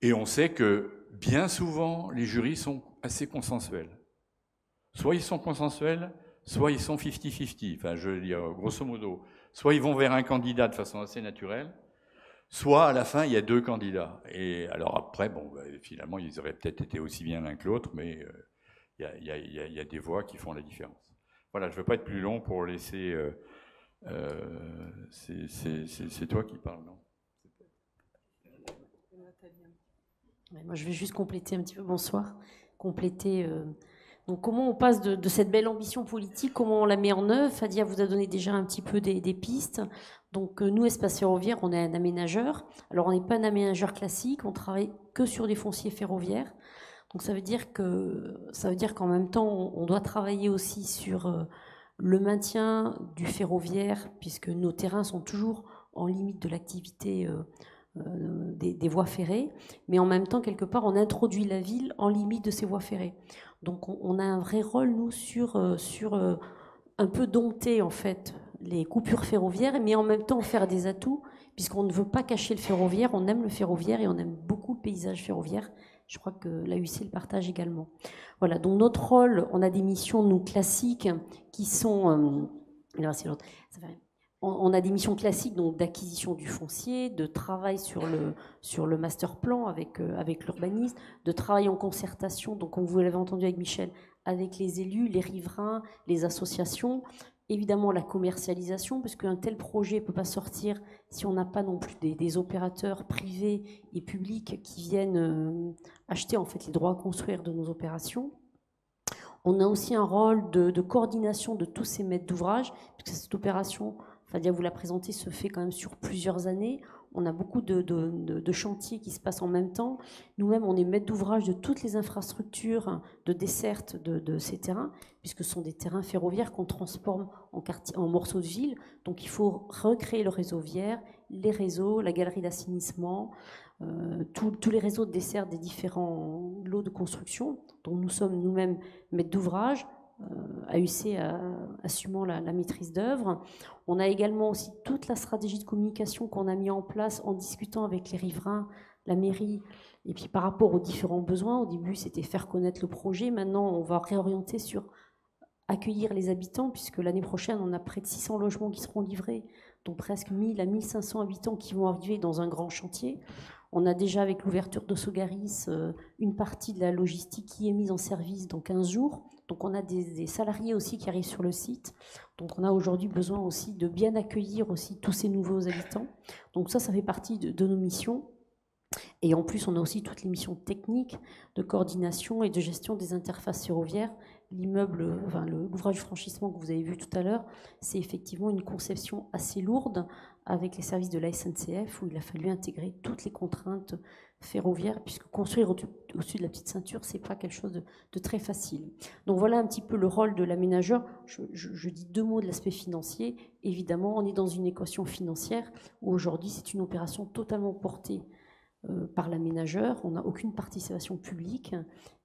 Et on sait que bien souvent, les jurys sont assez consensuels. Soit ils sont consensuels, soit ils sont 50-50, enfin je veux dire grosso modo, soit ils vont vers un candidat de façon assez naturelle, soit à la fin il y a deux candidats. Et alors après, bon, ben, finalement ils auraient peut-être été aussi bien l'un que l'autre, mais il y a des voix qui font la différence. Voilà, je ne veux pas être plus long pour laisser... c'est toi qui parles, non? Moi je vais juste compléter un petit peu, bonsoir, compléter... Donc comment on passe de cette belle ambition politique, comment on la met en œuvre? Fadia vous a donné déjà un petit peu des pistes. Donc nous, Espace Ferroviaire, on est un aménageur. Alors on n'est pas un aménageur classique, on travaille que sur des fonciers ferroviaires. Donc ça veut dire qu'en même temps, on doit travailler aussi sur le maintien du ferroviaire, puisque nos terrains sont toujours en limite de l'activité des voies ferrées, mais en même temps, quelque part, on introduit la ville en limite de ces voies ferrées. Donc on a un vrai rôle, nous, sur un peu dompter, en fait, les coupures ferroviaires, mais en même temps faire des atouts, puisqu'on ne veut pas cacher le ferroviaire, on aime le ferroviaire et on aime beaucoup le paysage ferroviaire. Je crois que l'AUC le partage également. Voilà, donc notre rôle, on a des missions, nous, classiques, qui sont... On a des missions classiques, donc d'acquisition du foncier, de travail sur le master plan avec l'urbaniste, de travail en concertation, donc comme vous l'avez entendu avec Michel, avec les élus, les riverains, les associations, évidemment la commercialisation, parce qu'un tel projet ne peut pas sortir si on n'a pas non plus des opérateurs privés et publics qui viennent acheter en fait les droits à construire de nos opérations. On a aussi un rôle de coordination de tous ces maîtres d'ouvrage, puisque cette opération... Fadia vous l'a présenté, se fait quand même sur plusieurs années. On a beaucoup de chantiers qui se passent en même temps. Nous-mêmes, on est maître d'ouvrage de toutes les infrastructures de desserte de ces terrains, puisque ce sont des terrains ferroviaires qu'on transforme en morceaux de ville. Donc il faut recréer le réseau viaire, les réseaux, la galerie d'assainissement, tous les réseaux de desserte des différents lots de construction. Donc nous sommes nous-mêmes maîtres d'ouvrage, AUC assumant la maîtrise d'œuvre. On a également aussi toute la stratégie de communication qu'on a mis en place en discutant avec les riverains, la mairie, et puis par rapport aux différents besoins. Au début, c'était faire connaître le projet. Maintenant, on va réorienter sur accueillir les habitants, puisque l'année prochaine, on a près de 600 logements qui seront livrés, dont presque 1000 à 1500 habitants qui vont arriver dans un grand chantier. On a déjà, avec l'ouverture de Sogaris, une partie de la logistique qui est mise en service dans 15 jours. Donc on a des salariés aussi qui arrivent sur le site. Donc on a aujourd'hui besoin aussi de bien accueillir aussi tous ces nouveaux habitants. Donc ça fait partie de nos missions. Et en plus, on a aussi toutes les missions techniques de coordination et de gestion des interfaces ferroviaires. L'immeuble, enfin, l'ouvrage de franchissement que vous avez vu tout à l'heure, c'est effectivement une conception assez lourde avec les services de la SNCF où il a fallu intégrer toutes les contraintes ferroviaires puisque construire au-dessus de la petite ceinture, c'est pas quelque chose de très facile. Donc voilà un petit peu le rôle de l'aménageur. Je dis deux mots de l'aspect financier. Évidemment, on est dans une équation financière où aujourd'hui, c'est une opération totalement portée par l'aménageur. On n'a aucune participation publique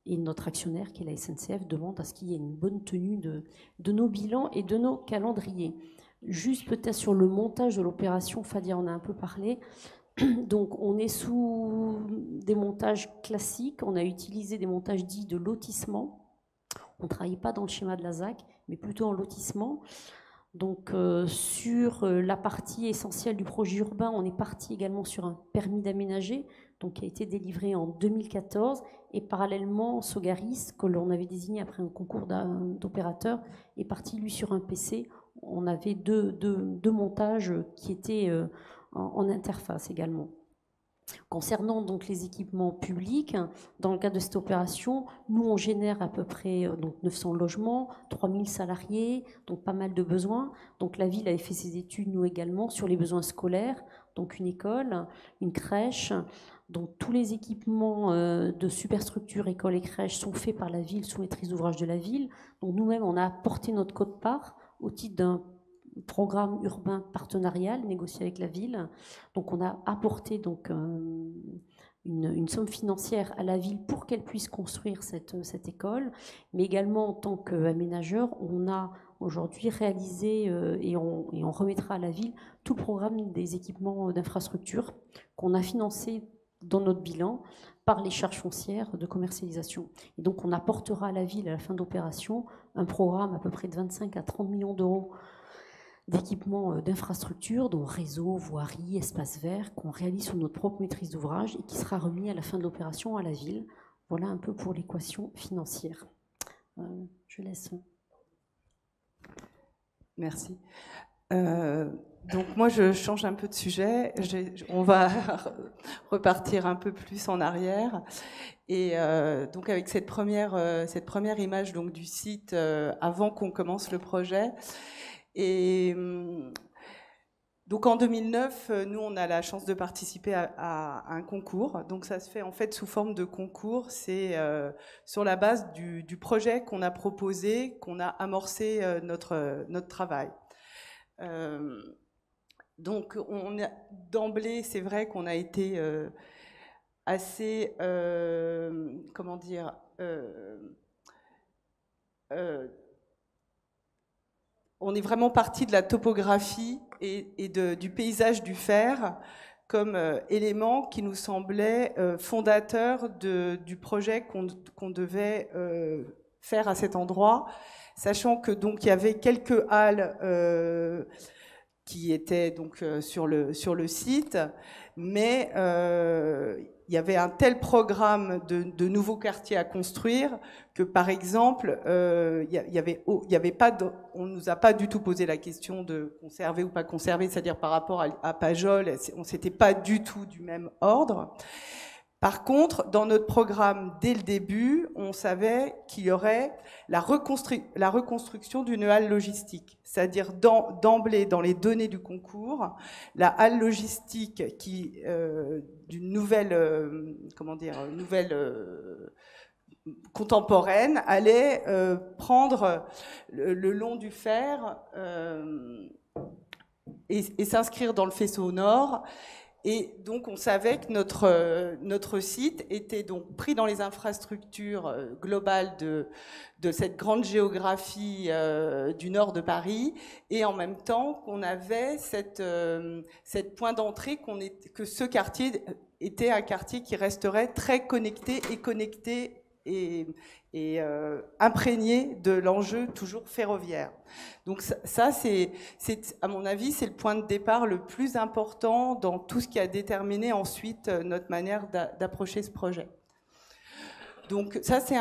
et notre actionnaire, qui est la SNCF, demande à ce qu'il y ait une bonne tenue de nos bilans et de nos calendriers. Juste peut-être sur le montage de l'opération, Fadia en a un peu parlé. Donc on est sous des montages classiques, on a utilisé des montages dits de lotissement. On ne travaille pas dans le schéma de la ZAC, mais plutôt en lotissement. Donc sur la partie essentielle du projet urbain, on est parti également sur un permis d'aménager, donc qui a été délivré en 2014, et parallèlement Sogaris, que l'on avait désigné après un concours d'opérateurs, est parti lui sur un PC. On avait deux montages qui étaient en interface également. Concernant donc les équipements publics, dans le cadre de cette opération, nous on génère à peu près donc 900 logements, 3000 salariés, donc pas mal de besoins. Donc la ville avait fait ses études, nous également, sur les besoins scolaires, donc une école, une crèche. Donc tous les équipements de superstructure, écoles et crèches sont faits par la ville sous maîtrise d'ouvrage de la ville. Donc nous-mêmes on a apporté notre quote-part au titre d'un programme urbain partenarial négocié avec la ville. Donc on a apporté donc une somme financière à la ville pour qu'elle puisse construire cette école, mais également en tant qu'aménageur, on a aujourd'hui réalisé et on remettra à la ville tout le programme des équipements d'infrastructure qu'on a financé dans notre bilan par les charges foncières de commercialisation. Et donc on apportera à la ville à la fin d'opération un programme à peu près de 25 à 30 millions d'euros d'équipements d'infrastructures, dont réseau, voirie, espace vert, qu'on réalise sous notre propre maîtrise d'ouvrage et qui sera remis à la fin de l'opération à la ville. Voilà un peu pour l'équation financière. Je laisse. Merci. Donc moi, je change un peu de sujet. On va repartir un peu plus en arrière. Et donc avec cette première image donc, du site avant qu'on commence le projet. Et donc en 2009, nous on a la chance de participer à un concours. Donc ça se fait en fait sous forme de concours. C'est sur la base du projet qu'on a proposé, qu'on a amorcé notre travail. Donc d'emblée, c'est vrai qu'on a été assez, comment dire, on est vraiment parti de la topographie et du paysage du fer comme élément qui nous semblait fondateur du projet qu'on devait faire à cet endroit, sachant que donc il y avait quelques halles qui étaient donc sur le site, mais il y avait un tel programme de nouveaux quartiers à construire que, par exemple, on ne nous a pas du tout posé la question de conserver ou pas conserver, c'est-à-dire par rapport à Pajol, on s'était pas du tout du même ordre. Par contre, dans notre programme, dès le début, on savait qu'il y aurait la reconstruction d'une halle logistique, c'est-à-dire d'emblée, dans les données du concours, la halle logistique qui d'une nouvelle, comment dire, nouvelle contemporaine allait prendre le long du fer et s'inscrire dans le faisceau nord. Et donc on savait que notre site était donc pris dans les infrastructures globales de cette grande géographie du nord de Paris, et en même temps qu'on avait cette point d'entrée que ce quartier était un quartier qui resterait très connecté et connecté et imprégné de l'enjeu toujours ferroviaire. Donc ça, c'est à mon avis, c'est le point de départ le plus important dans tout ce qui a déterminé ensuite notre manière d'approcher ce projet. Donc ça, c'est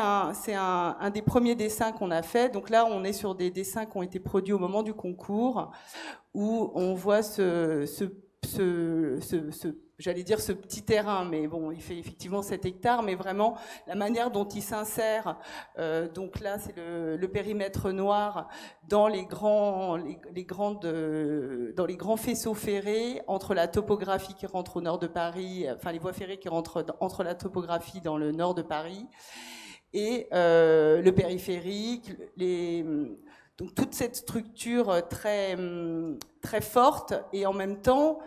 un des premiers dessins qu'on a fait. Donc là, on est sur des dessins qui ont été produits au moment du concours, où on voit j'allais dire ce petit terrain, mais bon, il fait effectivement 7 hectares, mais vraiment la manière dont il s'insère, donc là c'est le périmètre noir, dans les grands faisceaux ferrés, entre la topographie qui rentre au nord de Paris, enfin les voies ferrées qui rentrent entre la topographie dans le nord de Paris, et le périphérique, donc toute cette structure très, très forte, et en même temps,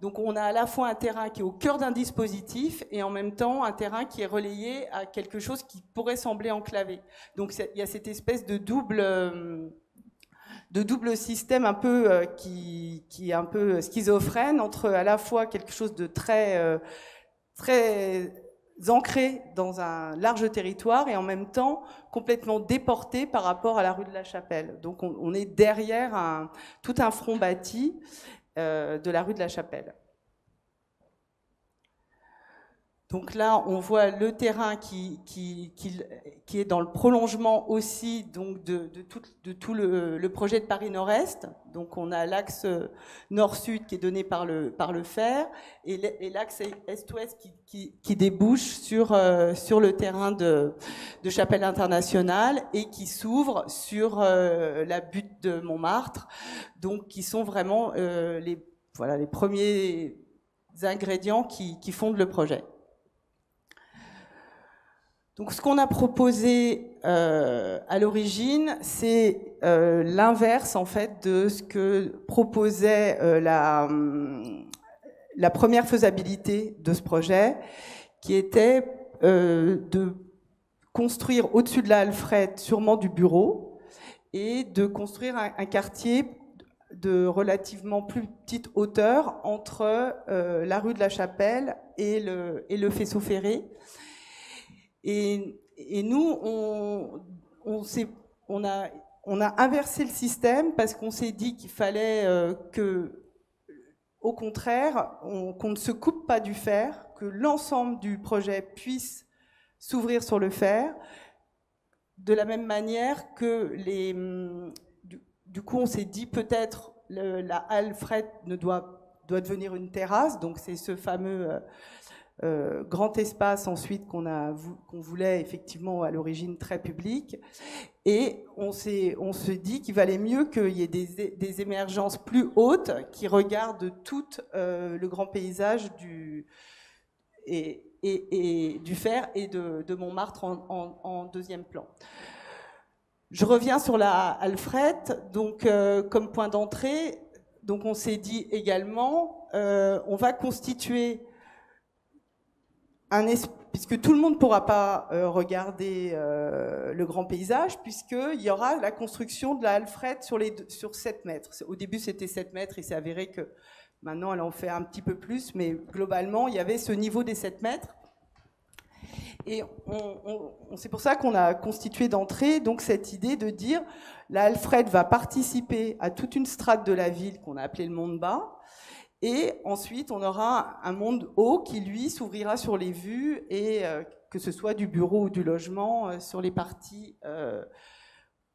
donc on a à la fois un terrain qui est au cœur d'un dispositif et en même temps un terrain qui est relayé à quelque chose qui pourrait sembler enclavé. Donc il y a cette espèce de double système un peu qui est un peu schizophrène, entre à la fois quelque chose de très, très ancré dans un large territoire et en même temps complètement déporté par rapport à la rue de la Chapelle. Donc on est derrière tout un front bâti de la rue de la Chapelle. Donc là, on voit le terrain qui est dans le prolongement aussi donc de tout le projet de Paris Nord-Est. Donc on a l'axe nord-sud qui est donné par le fer et l'axe est-ouest qui débouche sur le terrain de Chapelle Internationale et qui s'ouvre sur la butte de Montmartre. Donc qui sont vraiment les premiers ingrédients qui fondent le projet. Donc ce qu'on a proposé à l'origine, c'est l'inverse en fait de ce que proposait la première faisabilité de ce projet, qui était de construire au-dessus de la Alfred sûrement du bureau et de construire un quartier de relativement plus petite hauteur entre la rue de la Chapelle et le faisceau ferré. Et nous, on a inversé le système parce qu'on s'est dit qu'il fallait au contraire, qu'on ne se coupe pas du fer, que l'ensemble du projet puisse s'ouvrir sur le fer, de la même manière que du coup, on s'est dit peut-être la halle fret doit devenir une terrasse, donc c'est ce fameux grand espace ensuite qu'on voulait effectivement à l'origine très public, et on se dit qu'il valait mieux qu'il y ait des émergences plus hautes qui regardent tout le grand paysage du fer et de Montmartre en deuxième plan. Je reviens sur la Alfred, donc comme point d'entrée. Donc on s'est dit également on va constituer puisque tout le monde ne pourra pas regarder le grand paysage, puisqu'il y aura la construction de la halle fret sur 7 mètres. Au début, c'était 7 mètres, et c'est avéré que maintenant, elle en fait un petit peu plus, mais globalement, il y avait ce niveau des 7 mètres. Et c'est pour ça qu'on a constitué d'entrée donc cette idée de dire la halle fret va participer à toute une strate de la ville qu'on a appelée le monde bas, et ensuite, on aura un monde haut qui, lui, s'ouvrira sur les vues, et que ce soit du bureau ou du logement, sur les parties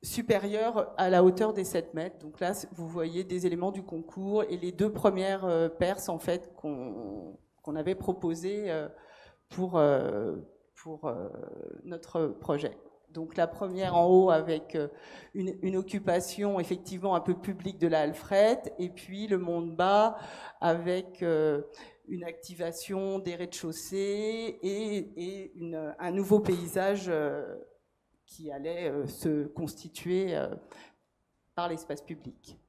supérieures à la hauteur des 7 mètres. Donc là, vous voyez des éléments du concours et les deux premières perces en fait, qu'on avait proposées pour notre projet. Donc la première en haut avec une occupation effectivement un peu publique de la halle fret, et puis le monde bas avec une activation des rez-de-chaussée et un nouveau paysage qui allait se constituer par l'espace public.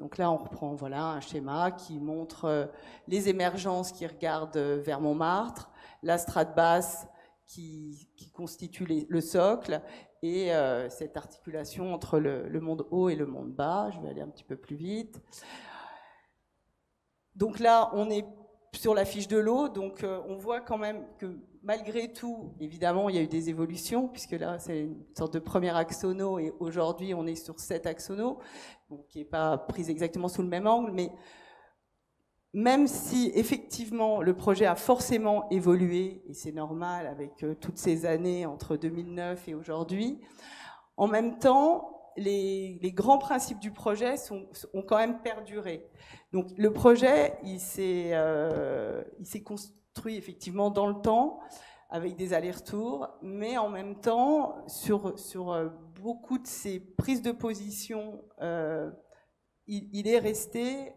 Donc là, on reprend voilà, un schéma qui montre les émergences qui regardent vers Montmartre, la strate basse qui constitue le socle, et cette articulation entre le monde haut et le monde bas. Je vais aller un petit peu plus vite. Donc là, on est sur la fiche de l'eau, donc on voit quand même que malgré tout, évidemment, il y a eu des évolutions, puisque là, c'est une sorte de premier axe sono, et aujourd'hui, on est sur 7 axes sono, qui n'est pas prise exactement sous le même angle, mais même si, effectivement, le projet a forcément évolué, et c'est normal avec toutes ces années entre 2009 et aujourd'hui, en même temps, les grands principes du projet ont quand même perduré. Donc le projet, il s'est construit effectivement dans le temps, avec des allers-retours, mais en même temps, sur beaucoup de ces prises de position, il est resté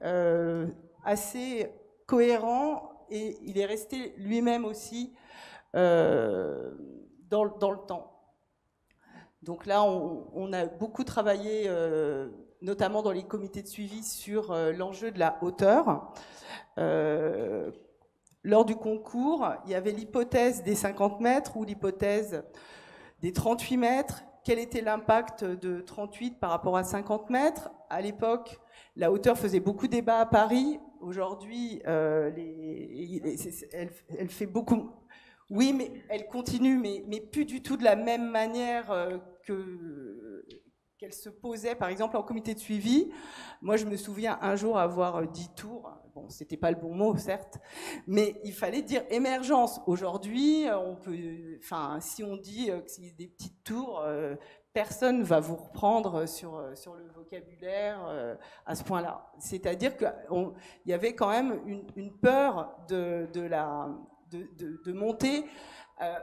assez cohérent et il est resté lui-même aussi dans le temps. Donc là, on a beaucoup travaillé, notamment dans les comités de suivi, sur l'enjeu de la hauteur. Lors du concours, il y avait l'hypothèse des 50 mètres ou l'hypothèse des 38 mètres. Quel était l'impact de 38 par rapport à 50 mètres? À l'époque, la hauteur faisait beaucoup débat à Paris. Aujourd'hui, elle fait beaucoup... Oui, mais elle continue, mais plus du tout de la même manière qu'elle se posait, par exemple, en comité de suivi. Moi, je me souviens un jour avoir dit tour. Bon, c'était pas le bon mot, certes, mais il fallait dire émergence. Aujourd'hui, on peut, enfin, si on dit que c'est des petites tours, personne va vous reprendre sur le vocabulaire à ce point-là. C'est-à-dire qu'il y avait quand même une peur de monter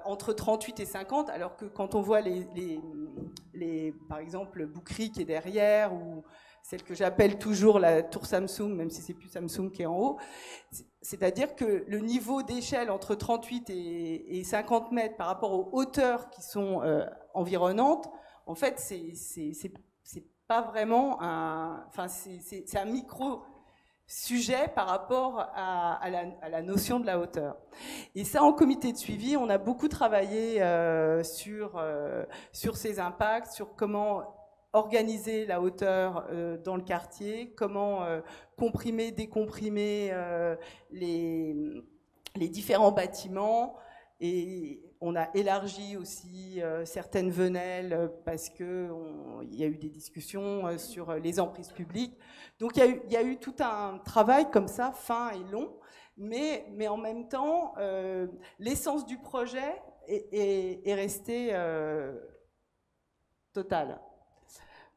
entre 38 et 50, alors que quand on voit par exemple Boucry qui est derrière, ou celle que j'appelle toujours la tour Samsung, même si c'est plus Samsung qui est en haut, c'est-à-dire que le niveau d'échelle entre 38 et 50 mètres par rapport aux hauteurs qui sont environnantes, en fait, c'est pas vraiment un... Enfin, c'est un micro... sujet par rapport à la notion de la hauteur. Et ça, en comité de suivi, on a beaucoup travaillé sur ces impacts, sur comment organiser la hauteur dans le quartier, comment comprimer, décomprimer les différents bâtiments. Et on a élargi aussi certaines venelles parce qu'il y a eu des discussions sur les emprises publiques. Donc il y a eu tout un travail comme ça, fin et long, mais en même temps, l'essence du projet est restée totale.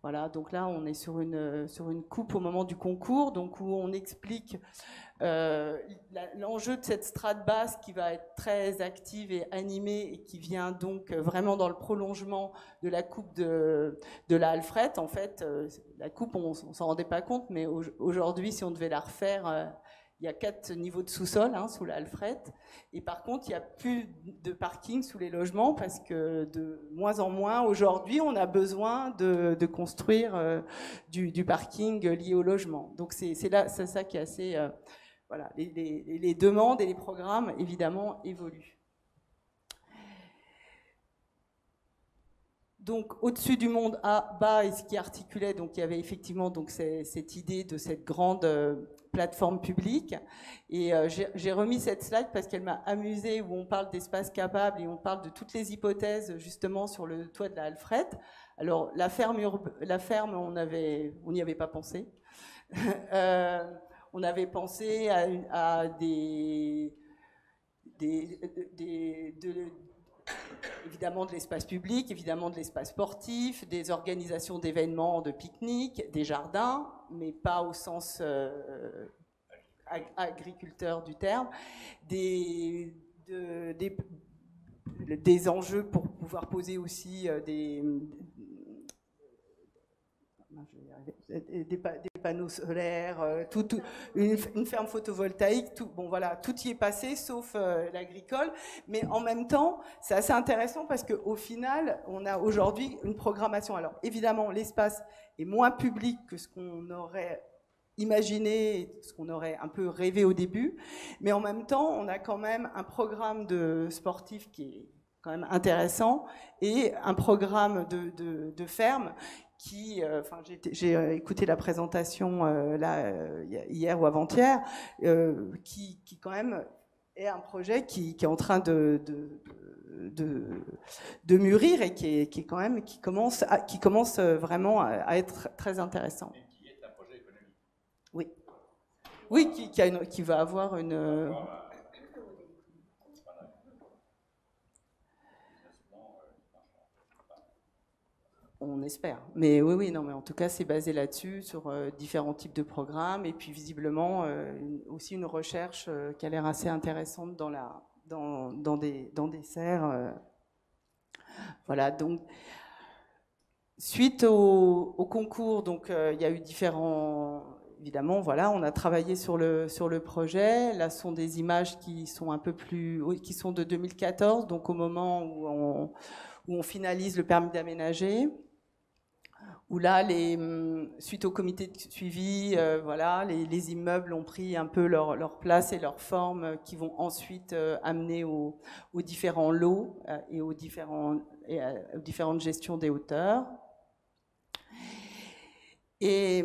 Voilà, donc là, on est sur une coupe au moment du concours, donc où on explique l'enjeu de cette strate basse qui va être très active et animée et qui vient donc vraiment dans le prolongement de la coupe de la Alfrette. En fait, la coupe, on s'en rendait pas compte, mais aujourd'hui, si on devait la refaire, il y a 4 niveaux de sous-sol sous la Alfrette. Et par contre, il n'y a plus de parking sous les logements parce que de moins en moins, aujourd'hui, on a besoin de construire du parking lié au logement. Donc c'est ça qui est assez... Voilà, les demandes et les programmes, évidemment, évoluent. Donc, au-dessus du monde à bas, et ce qui articulait, donc, il y avait effectivement donc, cette idée de cette grande plateforme publique. Et j'ai remis cette slide parce qu'elle m'a amusée, où on parle d'espace capable et on parle de toutes les hypothèses, justement, sur le toit de la Alfrette. Alors, la ferme on n'y avait pas pensé. On avait pensé à évidemment de l'espace public, évidemment de l'espace sportif, des organisations d'événements, de pique-niques, des jardins, mais pas au sens agriculteur du terme, des enjeux pour pouvoir poser aussi des panneaux solaires, une ferme photovoltaïque, tout, bon voilà, tout y est passé sauf l'agricole, mais en même temps c'est assez intéressant parce qu'au final on a aujourd'hui une programmation. Alors évidemment l'espace est moins public que ce qu'on aurait imaginé, ce qu'on aurait un peu rêvé au début, mais en même temps on a quand même un programme de sportif qui est quand même intéressant, et un programme de ferme qui, j'ai écouté la présentation hier ou avant-hier, qui quand même est un projet qui est en train de mûrir et qui commence vraiment à être très intéressant. Et qui est un projet économique. Oui. Oui, qui va avoir une... On espère. Mais oui, non, mais en tout cas, c'est basé là-dessus, sur différents types de programmes, et puis visiblement aussi une recherche qui a l'air assez intéressante dans des serres. Voilà. Donc, suite au concours, donc il y a eu différents. Évidemment, voilà, on a travaillé sur le projet. Là, ce sont des images qui sont de 2014, donc au moment où on finalise le permis d'aménager, où là, suite au comité de suivi, voilà, les immeubles ont pris un peu leur place et leur forme, qui vont ensuite amener aux différents lots et aux différentes gestions des hauteurs. Et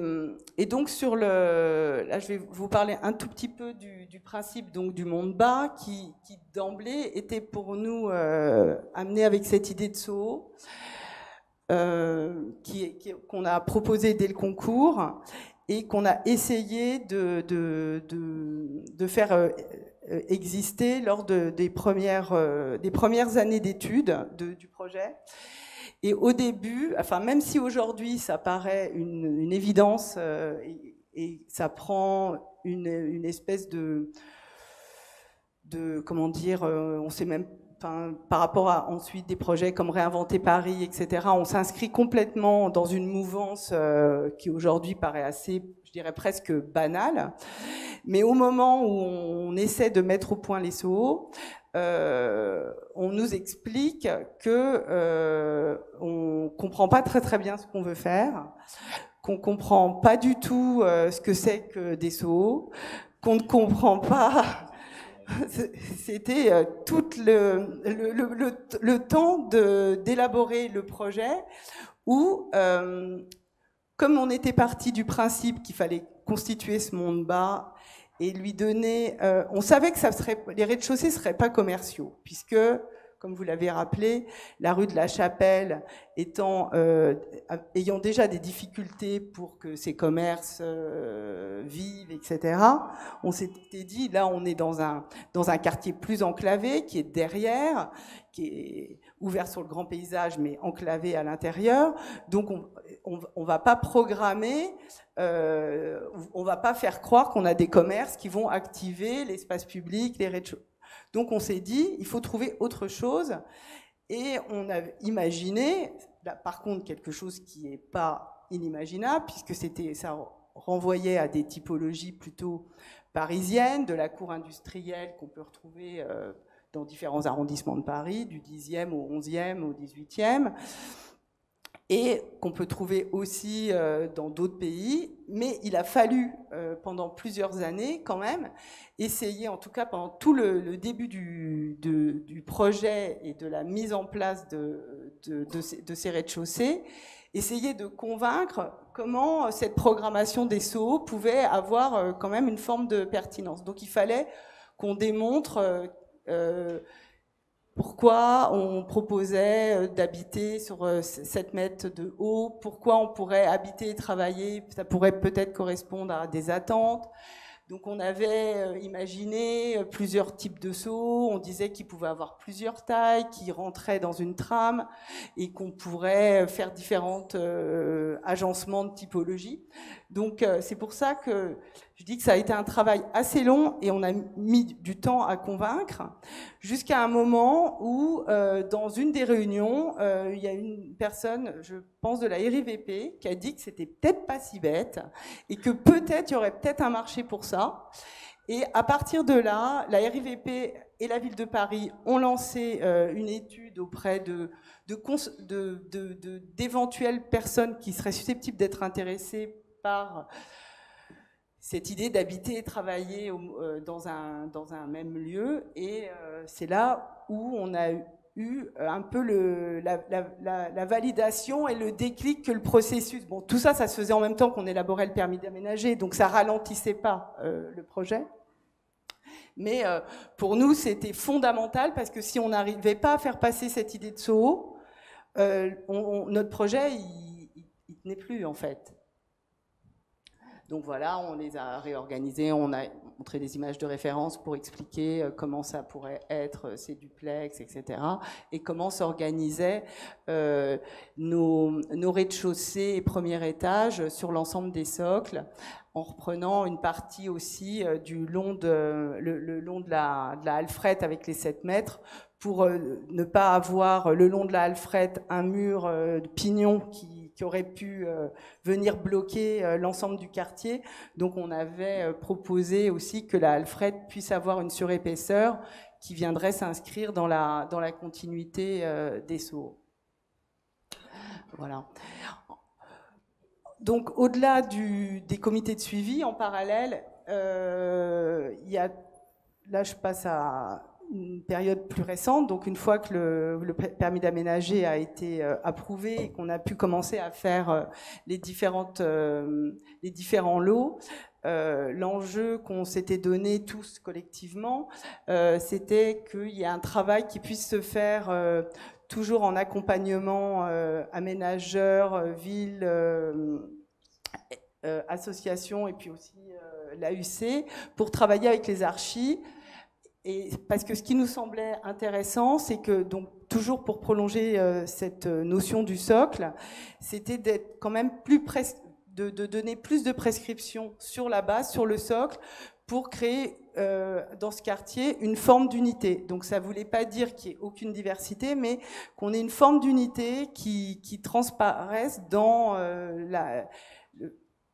donc là, je vais vous parler un tout petit peu du principe donc du monde bas qui d'emblée était pour nous amené avec cette idée de soho qu'on a proposé dès le concours et qu'on a essayé de faire exister lors des premières années d'études du projet. Et au début, enfin, même si aujourd'hui ça paraît une évidence et ça prend une espèce de comment dire, on sait même par rapport à ensuite des projets comme Réinventer Paris, etc. On s'inscrit complètement dans une mouvance qui aujourd'hui paraît assez, je dirais presque banale. Mais au moment où on essaie de mettre au point les soho, on nous explique que on comprend pas très bien ce qu'on veut faire, qu'on comprend pas du tout ce que c'est que des soho, qu'on ne comprend pas. C'était tout le temps d'élaborer le projet où, comme on était parti du principe qu'il fallait constituer ce monde bas et lui donner... on savait que les rez-de-chaussée ne seraient pas commerciaux, puisque, comme vous l'avez rappelé, la rue de la Chapelle ayant déjà des difficultés pour que ces commerces vivent, etc., on s'était dit, là on est dans un quartier plus enclavé, qui est derrière, qui est ouvert sur le grand paysage, mais enclavé à l'intérieur, donc on va pas programmer, on va pas faire croire qu'on a des commerces qui vont activer l'espace public, les rez-de-chaussée. Donc on s'est dit, il faut trouver autre chose, et on a imaginé, là, par contre, quelque chose qui n'est pas inimaginable, puisque ça renvoyait à des typologies plutôt parisiennes, de la cour industrielle qu'on peut retrouver dans différents arrondissements de Paris, du 10e au 11e, au 18e, et qu'on peut trouver aussi dans d'autres pays, mais il a fallu pendant plusieurs années quand même essayer, en tout cas pendant tout le début du projet et de la mise en place de ces rez-de-chaussée, essayer de convaincre comment cette programmation des soho pouvait avoir quand même une forme de pertinence. Donc il fallait qu'on démontre... pourquoi on proposait d'habiter sur 7 mètres de haut, pourquoi on pourrait habiter et travailler, ça pourrait peut-être correspondre à des attentes. Donc on avait imaginé plusieurs types de soho, on disait qu'ils pouvaient avoir plusieurs tailles, qu'ils rentraient dans une trame et qu'on pourrait faire différentes agencements de typologie. Donc c'est pour ça que je dis que ça a été un travail assez long et on a mis du temps à convaincre, jusqu'à un moment où dans une des réunions, il y a une personne, je pense de la RIVP, qui a dit que c'était peut-être pas si bête et que peut-être il y aurait peut-être un marché pour ça. Et à partir de là, la RIVP et la ville de Paris ont lancé une étude auprès d'éventuelles personnes qui seraient susceptibles d'être intéressées par cette idée d'habiter et travailler dans un même lieu. Et c'est là où on a eu un peu la validation et le déclic que le processus... Bon, tout ça, ça se faisait en même temps qu'on élaborait le permis d'aménager, donc ça ralentissait pas le projet. Mais pour nous, c'était fondamental, parce que si on n'arrivait pas à faire passer cette idée de Soho, notre projet, il tenait plus, en fait. Donc voilà, on les a réorganisés, on a montré des images de référence pour expliquer comment ça pourrait être ces duplex, etc. Et comment s'organisaient nos rez-de-chaussée et premiers étages sur l'ensemble des socles, en reprenant une partie aussi du long le long de la Alfrette avec les 7 mètres, pour ne pas avoir le long de la Alfrette un mur de pignon qui aurait pu venir bloquer l'ensemble du quartier. Donc on avait proposé aussi que la Alfrette puisse avoir une surépaisseur qui viendrait s'inscrire dans la continuité des Soho. Voilà. Donc au-delà des comités de suivi, en parallèle, il y a, là je passe à une période plus récente, donc une fois que le permis d'aménager a été approuvé et qu'on a pu commencer à faire les différents lots, l'enjeu qu'on s'était donné tous collectivement, c'était qu'il y a un travail qui puisse se faire toujours en accompagnement aménageurs, villes, associations et puis aussi l'AUC, pour travailler avec les archis. Et parce que ce qui nous semblait intéressant, c'est que, donc, toujours pour prolonger cette notion du socle, c'était d'être quand même de donner plus de prescriptions sur la base, sur le socle, pour créer dans ce quartier une forme d'unité. Donc ça voulait pas dire qu'il n'y ait aucune diversité, mais qu'on ait une forme d'unité qui transparaisse dans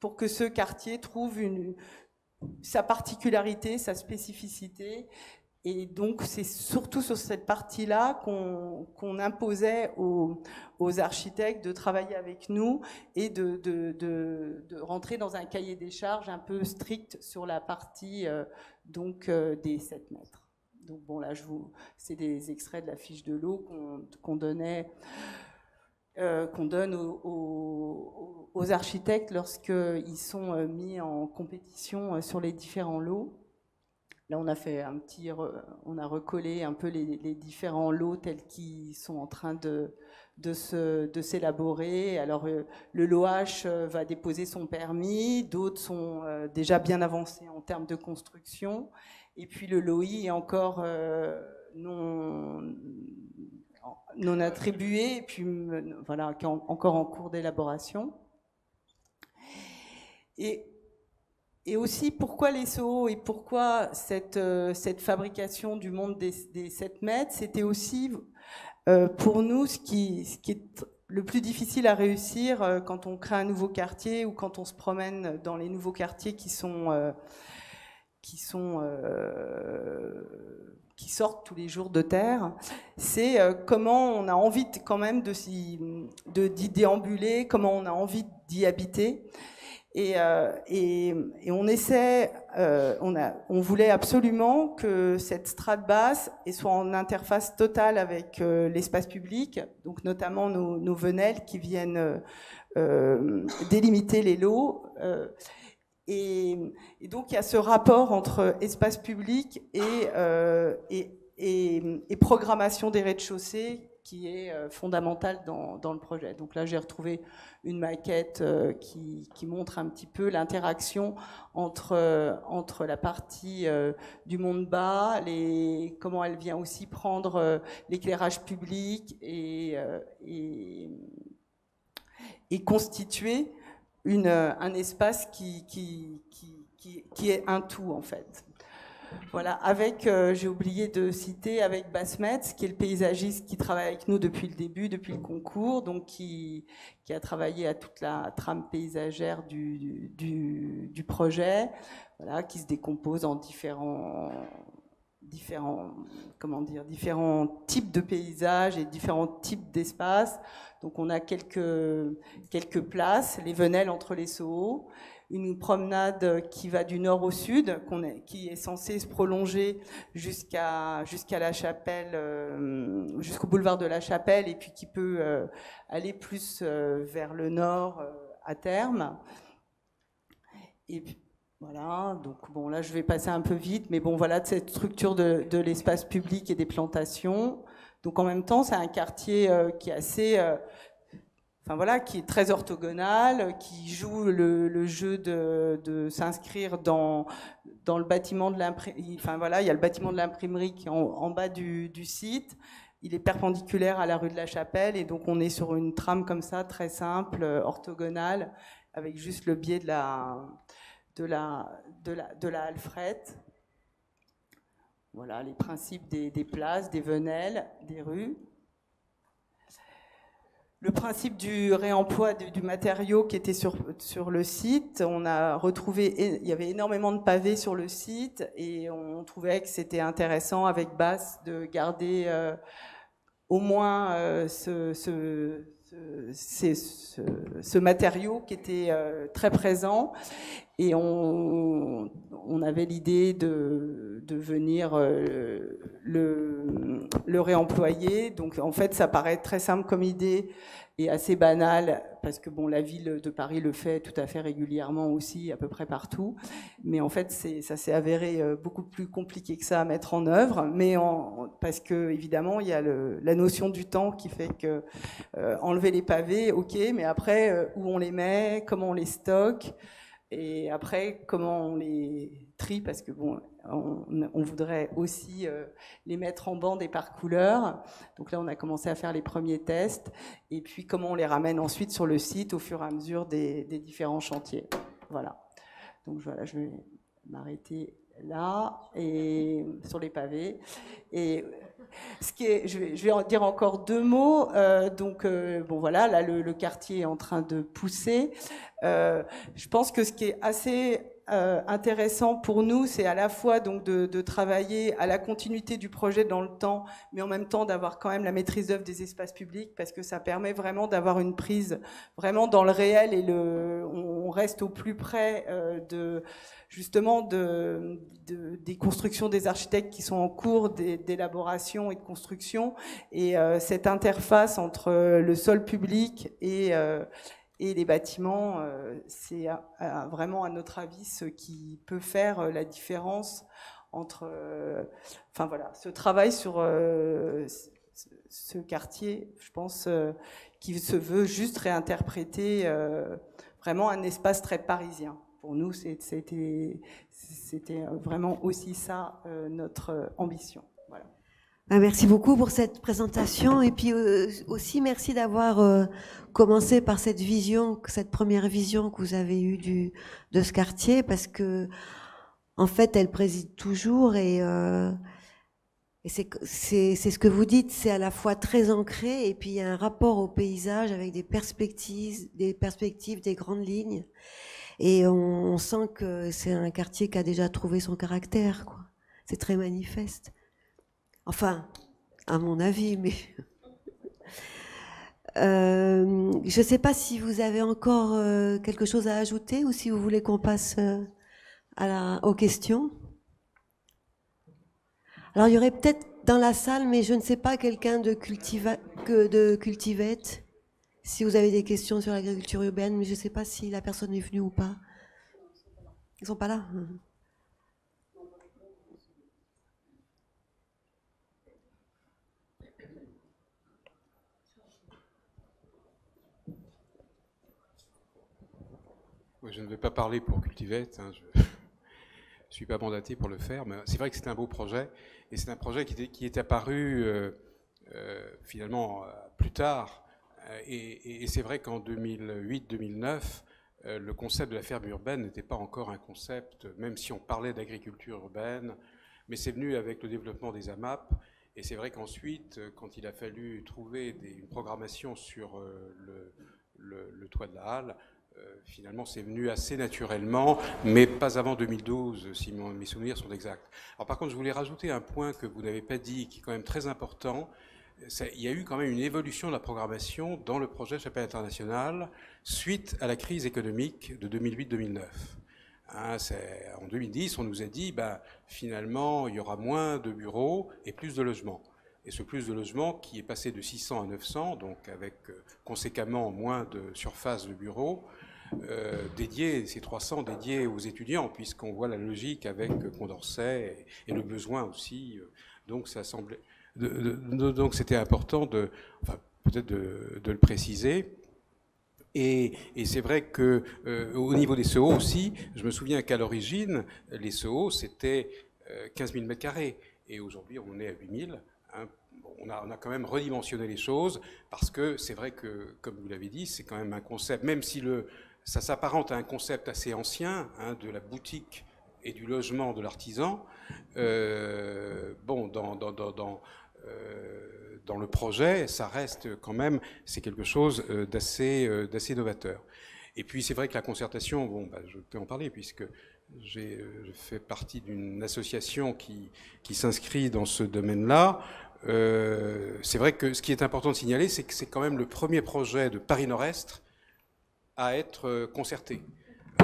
pour que ce quartier trouve sa particularité, sa spécificité. Et donc c'est surtout sur cette partie-là qu'on imposait aux architectes de travailler avec nous et de rentrer dans un cahier des charges un peu strict sur la partie des 7 mètres. Donc bon, là c'est des extraits de la fiche de lot qu'on donne aux architectes lorsqu'ils sont mis en compétition sur les différents lots. Là, on a recollé un peu les différents lots tels qu'ils sont en train de s'élaborer. Alors, le lot H va déposer son permis, d'autres sont déjà bien avancés en termes de construction, et puis le lot I est encore non attribué, et puis voilà, qui est encore en cours d'élaboration. Et aussi, pourquoi les Soho et pourquoi cette fabrication du monde des 7 mètres, c'était aussi pour nous ce qui est le plus difficile à réussir quand on crée un nouveau quartier ou quand on se promène dans les nouveaux quartiers qui sortent tous les jours de terre, c'est comment on a envie quand même d'y déambuler, comment on a envie d'y habiter. Et on essaie, on voulait absolument que cette strate basse soit en interface totale avec l'espace public, donc notamment nos venelles qui viennent délimiter les lots. Et donc il y a ce rapport entre espace public et programmation des rez-de-chaussée qui est fondamentale dans le projet. Donc là, j'ai retrouvé une maquette qui montre un petit peu l'interaction entre la partie du monde bas, comment elle vient aussi prendre l'éclairage public et constituer un espace qui est un tout, en fait. Voilà, avec, j'ai oublié de citer, avec Bas Smets, qui est le paysagiste qui travaille avec nous depuis le début, depuis le concours, donc qui a travaillé à toute la trame paysagère du projet, voilà, qui se décompose en différents différents types de paysages et différents types d'espaces. Donc on a quelques places, les venelles entre les sohos, une promenade qui va du nord au sud, qui est censée se prolonger jusqu'à la Chapelle, jusqu'au boulevard de la Chapelle, et puis qui peut aller plus vers le nord à terme. Et puis, voilà, donc bon, là je vais passer un peu vite, mais bon, voilà, de cette structure de l'espace public et des plantations. Donc en même temps, c'est un quartier qui est assez, enfin voilà, qui est très orthogonal, qui joue le jeu de s'inscrire dans le bâtiment de l'imprimerie. Enfin voilà, il y a le bâtiment de l'imprimerie qui est en bas du site. Il est perpendiculaire à la rue de la Chapelle, et donc on est sur une trame comme ça, très simple, orthogonale, avec juste le biais de la Alfrette. Voilà les principes des places, des venelles, des rues. Le principe du réemploi du matériau qui était sur le site, on a retrouvé, il y avait énormément de pavés sur le site, et on trouvait que c'était intéressant avec Bas de garder au moins ce matériau qui était très présent, et on avait l'idée de venir le réemployer. Donc en fait ça paraît très simple comme idée et assez banal, parce que bon, la ville de Paris le fait tout à fait régulièrement aussi, à peu près partout, mais en fait ça s'est avéré beaucoup plus compliqué que ça à mettre en œuvre, mais parce que évidemment il y a la notion du temps qui fait que enlever les pavés, ok, mais après où on les met, comment on les stocke, et après comment on les trie, parce que bon, on voudrait aussi les mettre en bande et par couleur. Donc là on a commencé à faire les premiers tests, et puis comment on les ramène ensuite sur le site au fur et à mesure des différents chantiers. Voilà, donc voilà, je vais m'arrêter là, et sur les pavés. Et je vais en dire encore deux mots. Bon voilà, là le quartier est en train de pousser. Je pense que ce qui est assez intéressant pour nous, c'est à la fois donc de travailler à la continuité du projet dans le temps, mais en même temps d'avoir quand même la maîtrise d'œuvre des espaces publics, parce que ça permet vraiment d'avoir une prise vraiment dans le réel, et on reste au plus près des constructions des architectes qui sont en cours d'élaboration et de construction, et cette interface entre le sol public et les bâtiments, c'est vraiment, à notre avis, ce qui peut faire la différence entre, enfin voilà, ce travail sur ce quartier, je pense, qui se veut juste réinterpréter vraiment un espace très parisien. Pour nous, c'était vraiment aussi ça, notre ambition. Voilà. Merci beaucoup pour cette présentation, et puis aussi merci d'avoir commencé par cette première vision que vous avez eue de ce quartier, parce que en fait elle préside toujours, et c'est ce que vous dites, c'est à la fois très ancré, et puis il y a un rapport au paysage avec des grandes lignes, et on sent que c'est un quartier qui a déjà trouvé son caractère, quoi. C'est très manifeste. Enfin, à mon avis, mais... je ne sais pas si vous avez encore quelque chose à ajouter, ou si vous voulez qu'on passe aux questions. Alors, il y aurait peut-être dans la salle, mais je ne sais pas, quelqu'un de Cultivette, si vous avez des questions sur l'agriculture urbaine, mais je ne sais pas si la personne est venue ou pas. Ils ne sont pas là. Je ne vais pas parler pour Cultivette, hein, je ne suis pas mandaté pour le faire, mais c'est vrai que c'est un beau projet, et c'est un projet qui est apparu finalement plus tard, et c'est vrai qu'en 2008-2009, le concept de la ferme urbaine n'était pas encore un concept, même si on parlait d'agriculture urbaine, mais c'est venu avec le développement des AMAP, et c'est vrai qu'ensuite, quand il a fallu trouver une programmation sur le toit de la halle, Finalement, c'est venu assez naturellement, mais pas avant 2012, si mes souvenirs sont exacts. Alors, par contre, je voulais rajouter un point que vous n'avez pas dit, qui est quand même très important. Il y a eu quand même une évolution de la programmation dans le projet Chapelle Internationale suite à la crise économique de 2008-2009. Hein, en 2010, on nous a dit, ben, finalement, il y aura moins de bureaux et plus de logements. Et ce plus de logements qui est passé de 600 à 900, donc avec conséquemment moins de surface de bureaux, ces 300 dédiés aux étudiants, puisqu'on voit la logique avec Condorcet et le besoin aussi. Donc ça semblait... donc c'était important de, enfin, peut-être de le préciser. Et c'est vrai que au niveau des soho aussi, je me souviens qu'à l'origine, les soho c'était 15 000 m², et aujourd'hui on est à 8 000. Hein. Bon, on a quand même redimensionné les choses, parce que c'est vrai que, comme vous l'avez dit, c'est quand même un concept, même si ça s'apparente à un concept assez ancien, hein, de la boutique et du logement de l'artisan. Bon, dans le projet, ça reste quand même, c'est quelque chose d'assez novateur. Et puis c'est vrai que la concertation, bon, ben, je peux en parler puisque je fais partie d'une association qui s'inscrit dans ce domaine-là. C'est vrai que ce qui est important de signaler, c'est que c'est quand même le premier projet de Paris Nord-Est à être concerté.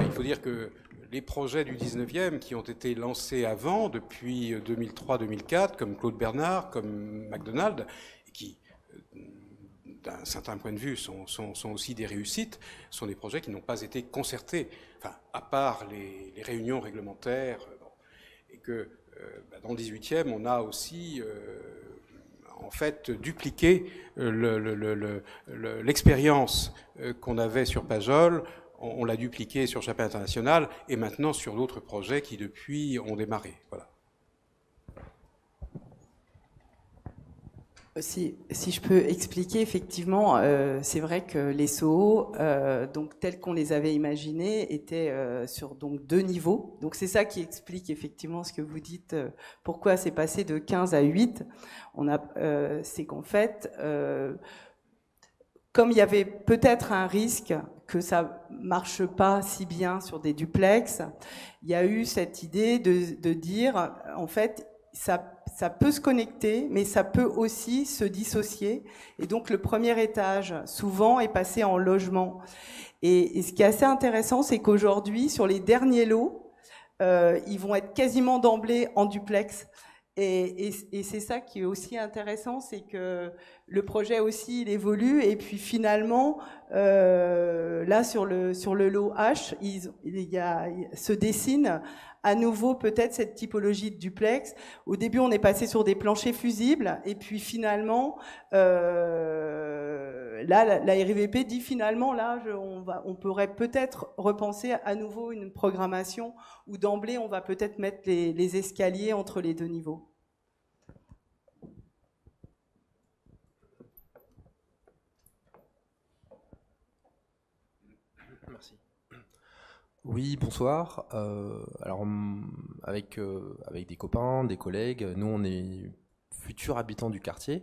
Il faut dire que les projets du 19e qui ont été lancés avant, depuis 2003-2004, comme Claude Bernard, comme McDonald, et qui, d'un certain point de vue, sont aussi des réussites, sont des projets qui n'ont pas été concertés, enfin, à part les réunions réglementaires. Bon, et que dans le 18e, on a aussi, en fait, dupliqué l'expérience qu'on avait sur Pajol. On l'a dupliqué sur Chapelle Internationale et maintenant sur d'autres projets qui, depuis, ont démarré. Voilà. Si je peux expliquer, effectivement, c'est vrai que les soho, donc tels qu'on les avait imaginés, étaient sur donc 2 niveaux. Donc c'est ça qui explique effectivement ce que vous dites, pourquoi c'est passé de 15 à 8. C'est qu'en fait... comme il y avait peut-être un risque que ça marche pas si bien sur des duplex, il y a eu cette idée de dire, en fait, ça peut se connecter, mais ça peut aussi se dissocier. Et donc, le premier étage, souvent, est passé en logement. Et ce qui est assez intéressant, c'est qu'aujourd'hui, sur les derniers lots, ils vont être quasiment d'emblée en duplex. Et c'est ça qui est aussi intéressant, c'est que le projet aussi, il évolue. Et puis finalement, là, sur le lot H, se dessine à nouveau peut-être cette typologie de duplex. Au début, on est passé sur des planchers fusibles. Et puis finalement, là, la RIVP dit finalement, là, on pourrait peut-être repenser à nouveau une programmation où d'emblée, on va peut-être mettre les escaliers entre les 2 niveaux. Oui, bonsoir. Alors, avec des copains, des collègues, nous on est futurs habitants du quartier.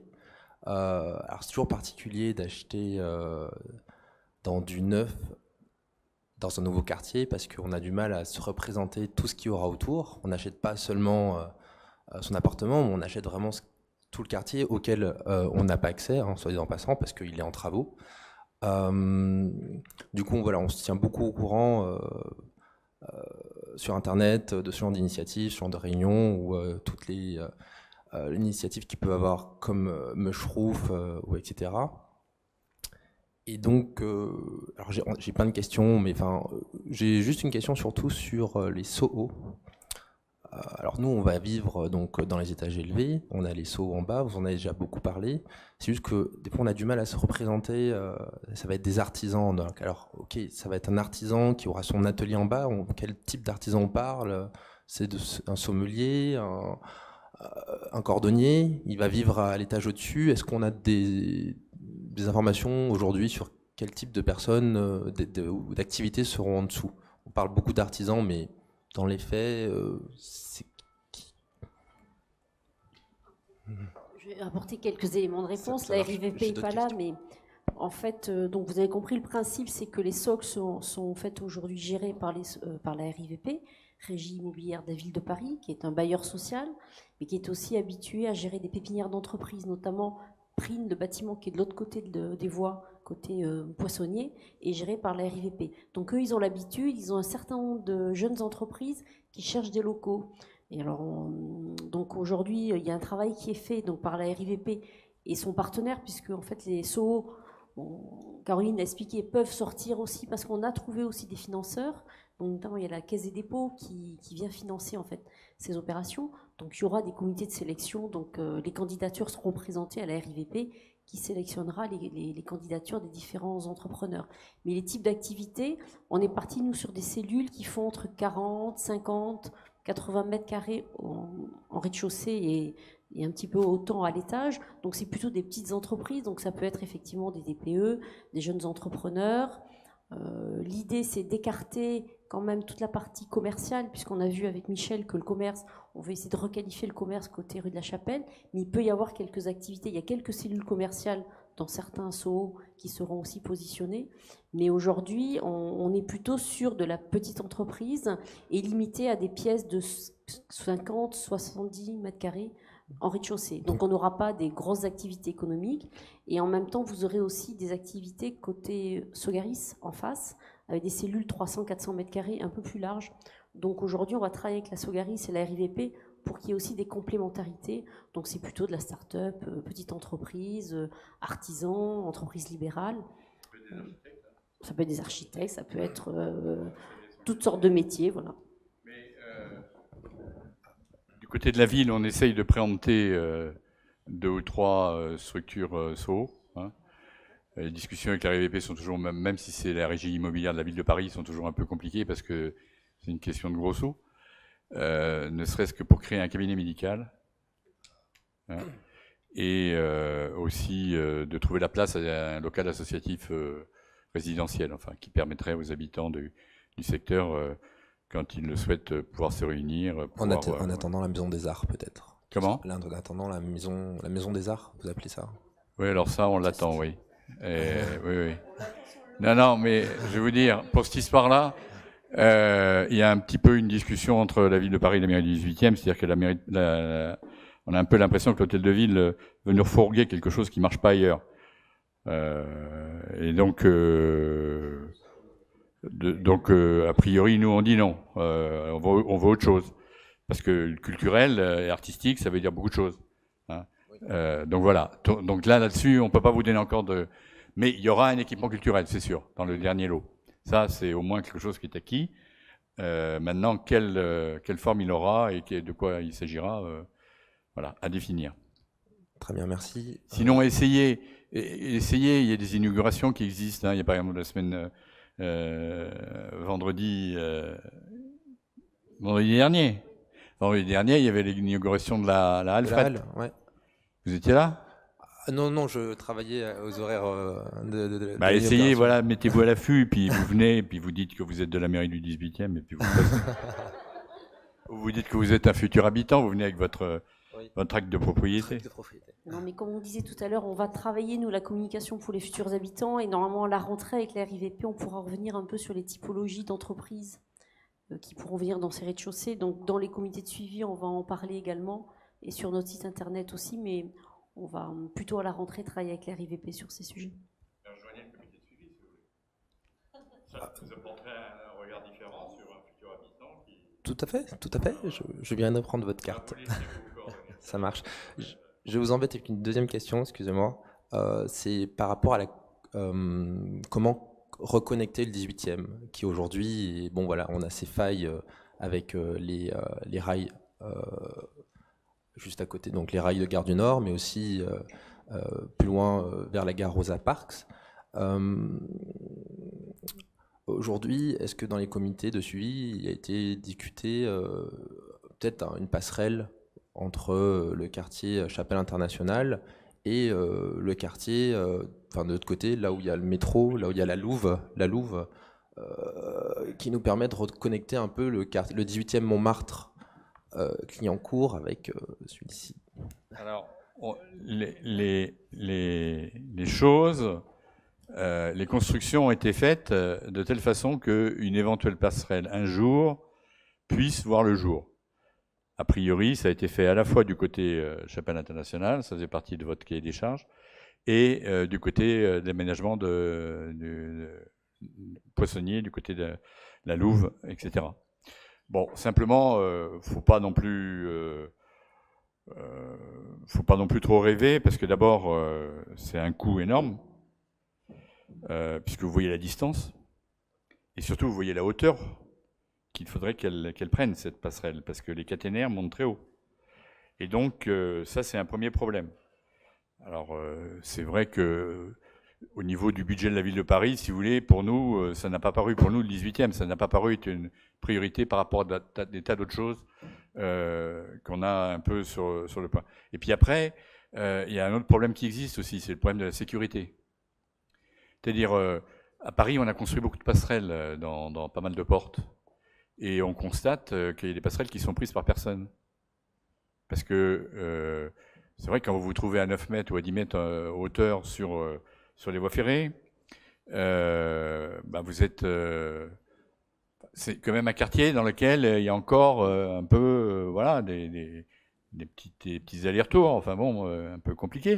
Alors c'est toujours particulier d'acheter dans du neuf, dans un nouveau quartier, parce qu'on a du mal à se représenter tout ce qu'il y aura autour. On n'achète pas seulement son appartement, mais on achète vraiment tout le quartier auquel on n'a pas accès, hein, soit dit en passant, parce qu'il est en travaux. Du coup, voilà, on se tient beaucoup au courant sur Internet, de ce genre d'initiatives, ce genre de réunions, ou toutes les initiatives qu'ils peuvent avoir, comme Meshrouf, ou etc. Et donc, alors j'ai plein de questions, mais enfin, j'ai juste une question surtout sur les soho. Alors nous, on va vivre donc dans les étages élevés, on a les soho en bas, vous en avez déjà beaucoup parlé. C'est juste que des fois on a du mal à se représenter, ça va être des artisans. Donc, alors ok, ça va être un artisan qui aura son atelier en bas, quel type d'artisan on parle? C'est un sommelier, un cordonnier, il va vivre à l'étage au-dessus. Est-ce qu'on a des informations aujourd'hui sur quel type de personnes ou d'activités seront en dessous? On parle beaucoup d'artisans, mais... dans les faits, c'est qui? Je vais apporter quelques éléments de réponse. La RIVP n'est pas là, mais En fait, donc vous avez compris, le principe, c'est que les socles sont en fait aujourd'hui gérés par la RIVP, Régie immobilière de la ville de Paris, qui est un bailleur social, mais qui est aussi habitué à gérer des pépinières d'entreprise, notamment Prime, le bâtiment qui est de l'autre côté des voies, côté Poissonnier, est géré par la RIVP. Donc eux, ils ont l'habitude, ils ont un certain nombre de jeunes entreprises qui cherchent des locaux. Et alors, donc aujourd'hui, il y a un travail qui est fait donc, par la RIVP et son partenaire, puisque en fait les SOHO, bon, Caroline l'a expliqué, peuvent sortir aussi parce qu'on a trouvé aussi des financeurs. Donc, notamment, il y a la Caisse des dépôts qui vient financer en fait ces opérations. Donc, il y aura des comités de sélection. Donc, les candidatures seront présentées à la RIVP qui sélectionnera les candidatures des différents entrepreneurs. Mais les types d'activités, on est parti, nous, sur des cellules qui font entre 40, 50, 80 mètres carrés en rez-de-chaussée et un petit peu autant à l'étage. Donc, c'est plutôt des petites entreprises. Donc, ça peut être effectivement des TPE, des jeunes entrepreneurs. L'idée, c'est d'écarter quand même toute la partie commerciale, puisqu'on a vu avec Michel que le commerce, on veut essayer de requalifier le commerce côté rue de la Chapelle, mais il peut y avoir quelques activités, il y a quelques cellules commerciales dans certains SOHO qui seront aussi positionnées, mais aujourd'hui, on est plutôt sur de la petite entreprise et limité à des pièces de 50, 70 mètres carrés en rez-de-chaussée. Donc on n'aura pas des grosses activités économiques, et en même temps, vous aurez aussi des activités côté Sogaris en face, avec des cellules 300-400 mètres carrés un peu plus larges. Donc aujourd'hui, on va travailler avec la Sogaris et la RIVP pour qu'il y ait aussi des complémentarités. Donc c'est plutôt de la start-up, petite entreprise, artisan, entreprise libérale. Ça peut être des architectes, ça peut être toutes sortes de métiers, voilà. Mais du côté de la ville, on essaye de préempter deux ou trois structures SOHO. Les discussions avec la RIVP sont toujours, même si c'est la régie immobilière de la ville de Paris, sont toujours un peu compliquées parce que c'est une question de gros sous, ne serait-ce que pour créer un cabinet médical et aussi de trouver la place à un local associatif résidentiel, enfin, qui permettrait aux habitants du secteur, quand ils le souhaitent, pouvoir se réunir. En attendant la maison des arts, peut-être. Comment ? En attendant la maison des arts, vous appelez ça ? Oui, alors ça, on l'attend, oui. Oui. Non, mais je vais vous dire, pour cette histoire-là, il y a un petit peu une discussion entre la ville de Paris et la mairie du 18e, c'est-à-dire que on a un peu l'impression que l'hôtel de ville veut nous refourguer quelque chose qui ne marche pas ailleurs. Et donc, a priori, nous, on dit non, on veut autre chose. Parce que le culturel et artistique, ça veut dire beaucoup de choses. Hein. Donc voilà, donc là-dessus, on ne peut pas vous donner encore de... Mais il y aura un équipement culturel, c'est sûr, dans le dernier lot. Ça, c'est au moins quelque chose qui est acquis. Maintenant, quelle forme il aura et de quoi il s'agira, voilà, à définir. Très bien, merci. Sinon, essayez, il y a des inaugurations qui existent. Hein. Il y a par exemple la semaine vendredi dernier. Vendredi dernier, il y avait l'inauguration de la halle. La halle, ouais. Vous étiez là ? Non, je travaillais aux horaires de essayez, voilà, mettez-vous à l'affût, puis vous venez, puis vous dites que vous êtes de la mairie du 18e, et puis vous dites que vous êtes un futur habitant, vous venez avec votre acte de propriété. Non, mais comme on disait tout à l'heure, on va travailler, nous, la communication pour les futurs habitants, et normalement, à la rentrée avec la RIVP, on pourra revenir un peu sur les typologies d'entreprises qui pourront venir dans ces rez-de-chaussée. Donc, dans les comités de suivi, on va en parler également, et sur notre site internet aussi, mais on va plutôt à la rentrée travailler avec la RIVP sur ces sujets. Rejoignez le comité de suivi, si vous voulez. Ça vous apporterait un regard différent sur un futur habitant qui... Tout à fait. Je viens de prendre votre carte. Ça marche. Je vous embête avec une deuxième question, excusez-moi. C'est par rapport à comment reconnecter le 18e, qui aujourd'hui, bon voilà, on a ces failles avec les rails... juste à côté, donc les rails de gare du Nord, mais aussi plus loin vers la gare Rosa Park. Aujourd'hui, est-ce que dans les comités de suivi, il a été discuté peut-être une passerelle entre le quartier Chapelle Internationale et le quartier, de l'autre côté, là où il y a le métro, là où il y a la Louve qui nous permet de reconnecter un peu le 18e Montmartre Clignancourt avec celui-ci. Alors, les choses les constructions ont été faites de telle façon qu'une éventuelle passerelle un jour puisse voir le jour. A priori, ça a été fait à la fois du côté Chapelle Internationale, ça faisait partie de votre cahier des charges, et du côté de l'aménagement de Poissonnier, du côté de la Louve, etc. Bon, simplement, faut pas non plus trop rêver, parce que d'abord, c'est un coût énorme, puisque vous voyez la distance, et surtout vous voyez la hauteur qu'il faudrait qu'elle prenne, cette passerelle, parce que les caténaires montent très haut. Et donc, ça, c'est un premier problème. Alors, c'est vrai que au niveau du budget de la ville de Paris, si vous voulez, pour nous, ça n'a pas paru, pour nous, le 18e, ça n'a pas paru être une priorité par rapport à des tas d'autres choses qu'on a un peu sur le point. Et puis après, il y a un autre problème qui existe aussi, c'est le problème de la sécurité. C'est-à-dire, à Paris, on a construit beaucoup de passerelles dans pas mal de portes, et on constate qu'il y a des passerelles qui sont prises par personne. Parce que c'est vrai que quand vous vous trouvez à 9 mètres ou à 10 mètres hauteur sur les voies ferrées, bah vous êtes... c'est quand même un quartier dans lequel il y a encore un peu voilà, des petits allers-retours, enfin bon, un peu compliqué.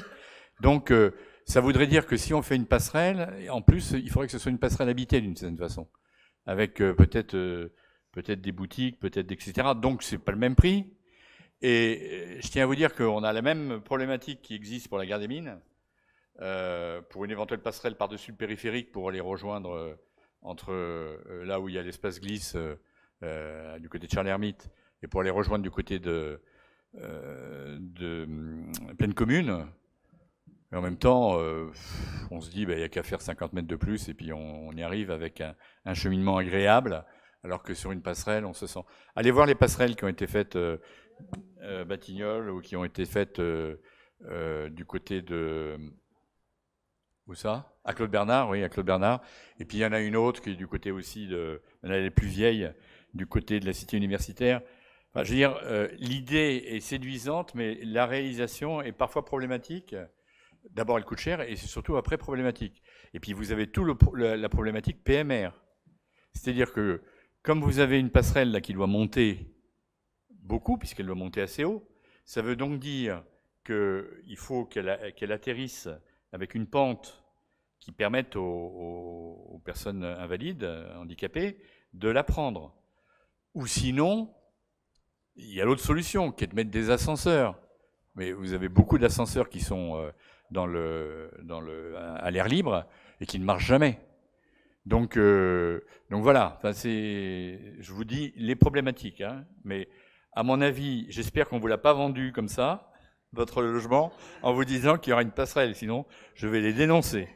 Donc ça voudrait dire que si on fait une passerelle, en plus il faudrait que ce soit une passerelle habitée d'une certaine façon, avec peut-être des boutiques, peut-être etc. Donc c'est pas le même prix. Et je tiens à vous dire qu'on a la même problématique qui existe pour la gare des Mines, pour une éventuelle passerelle par-dessus le périphérique pour aller rejoindre entre là où il y a l'espace glisse du côté de Charles-Hermite et pour aller rejoindre du côté de Pleine-Commune. Et en même temps, on se dit bah, il n'y a qu'à faire 50 mètres de plus et puis on y arrive avec un cheminement agréable, alors que sur une passerelle, on se sent... Allez voir les passerelles qui ont été faites Batignolles ou qui ont été faites... du côté de... Où ça ? À Claude Bernard, oui, à Claude Bernard. Et puis il y en a une autre qui est du côté aussi de... Elle est la plus vieille, du côté de la cité universitaire. Enfin, je veux dire, l'idée est séduisante, mais la réalisation est parfois problématique. D'abord, elle coûte cher et c'est surtout après problématique. Et puis vous avez tout la problématique PMR. C'est-à-dire que, comme vous avez une passerelle là, qui doit monter beaucoup, puisqu'elle doit monter assez haut, ça veut donc dire... qu'il faut qu'elle atterrisse avec une pente qui permette aux personnes invalides, handicapées, de la prendre. Ou sinon, il y a l'autre solution, qui est de mettre des ascenseurs. Mais vous avez beaucoup d'ascenseurs qui sont à l'air libre et qui ne marchent jamais. Donc voilà, enfin, je vous dis les problématiques. Hein, mais à mon avis, j'espère qu'on ne vous l'a pas vendu comme ça, votre logement, en vous disant qu'il y aura une passerelle, sinon je vais les dénoncer.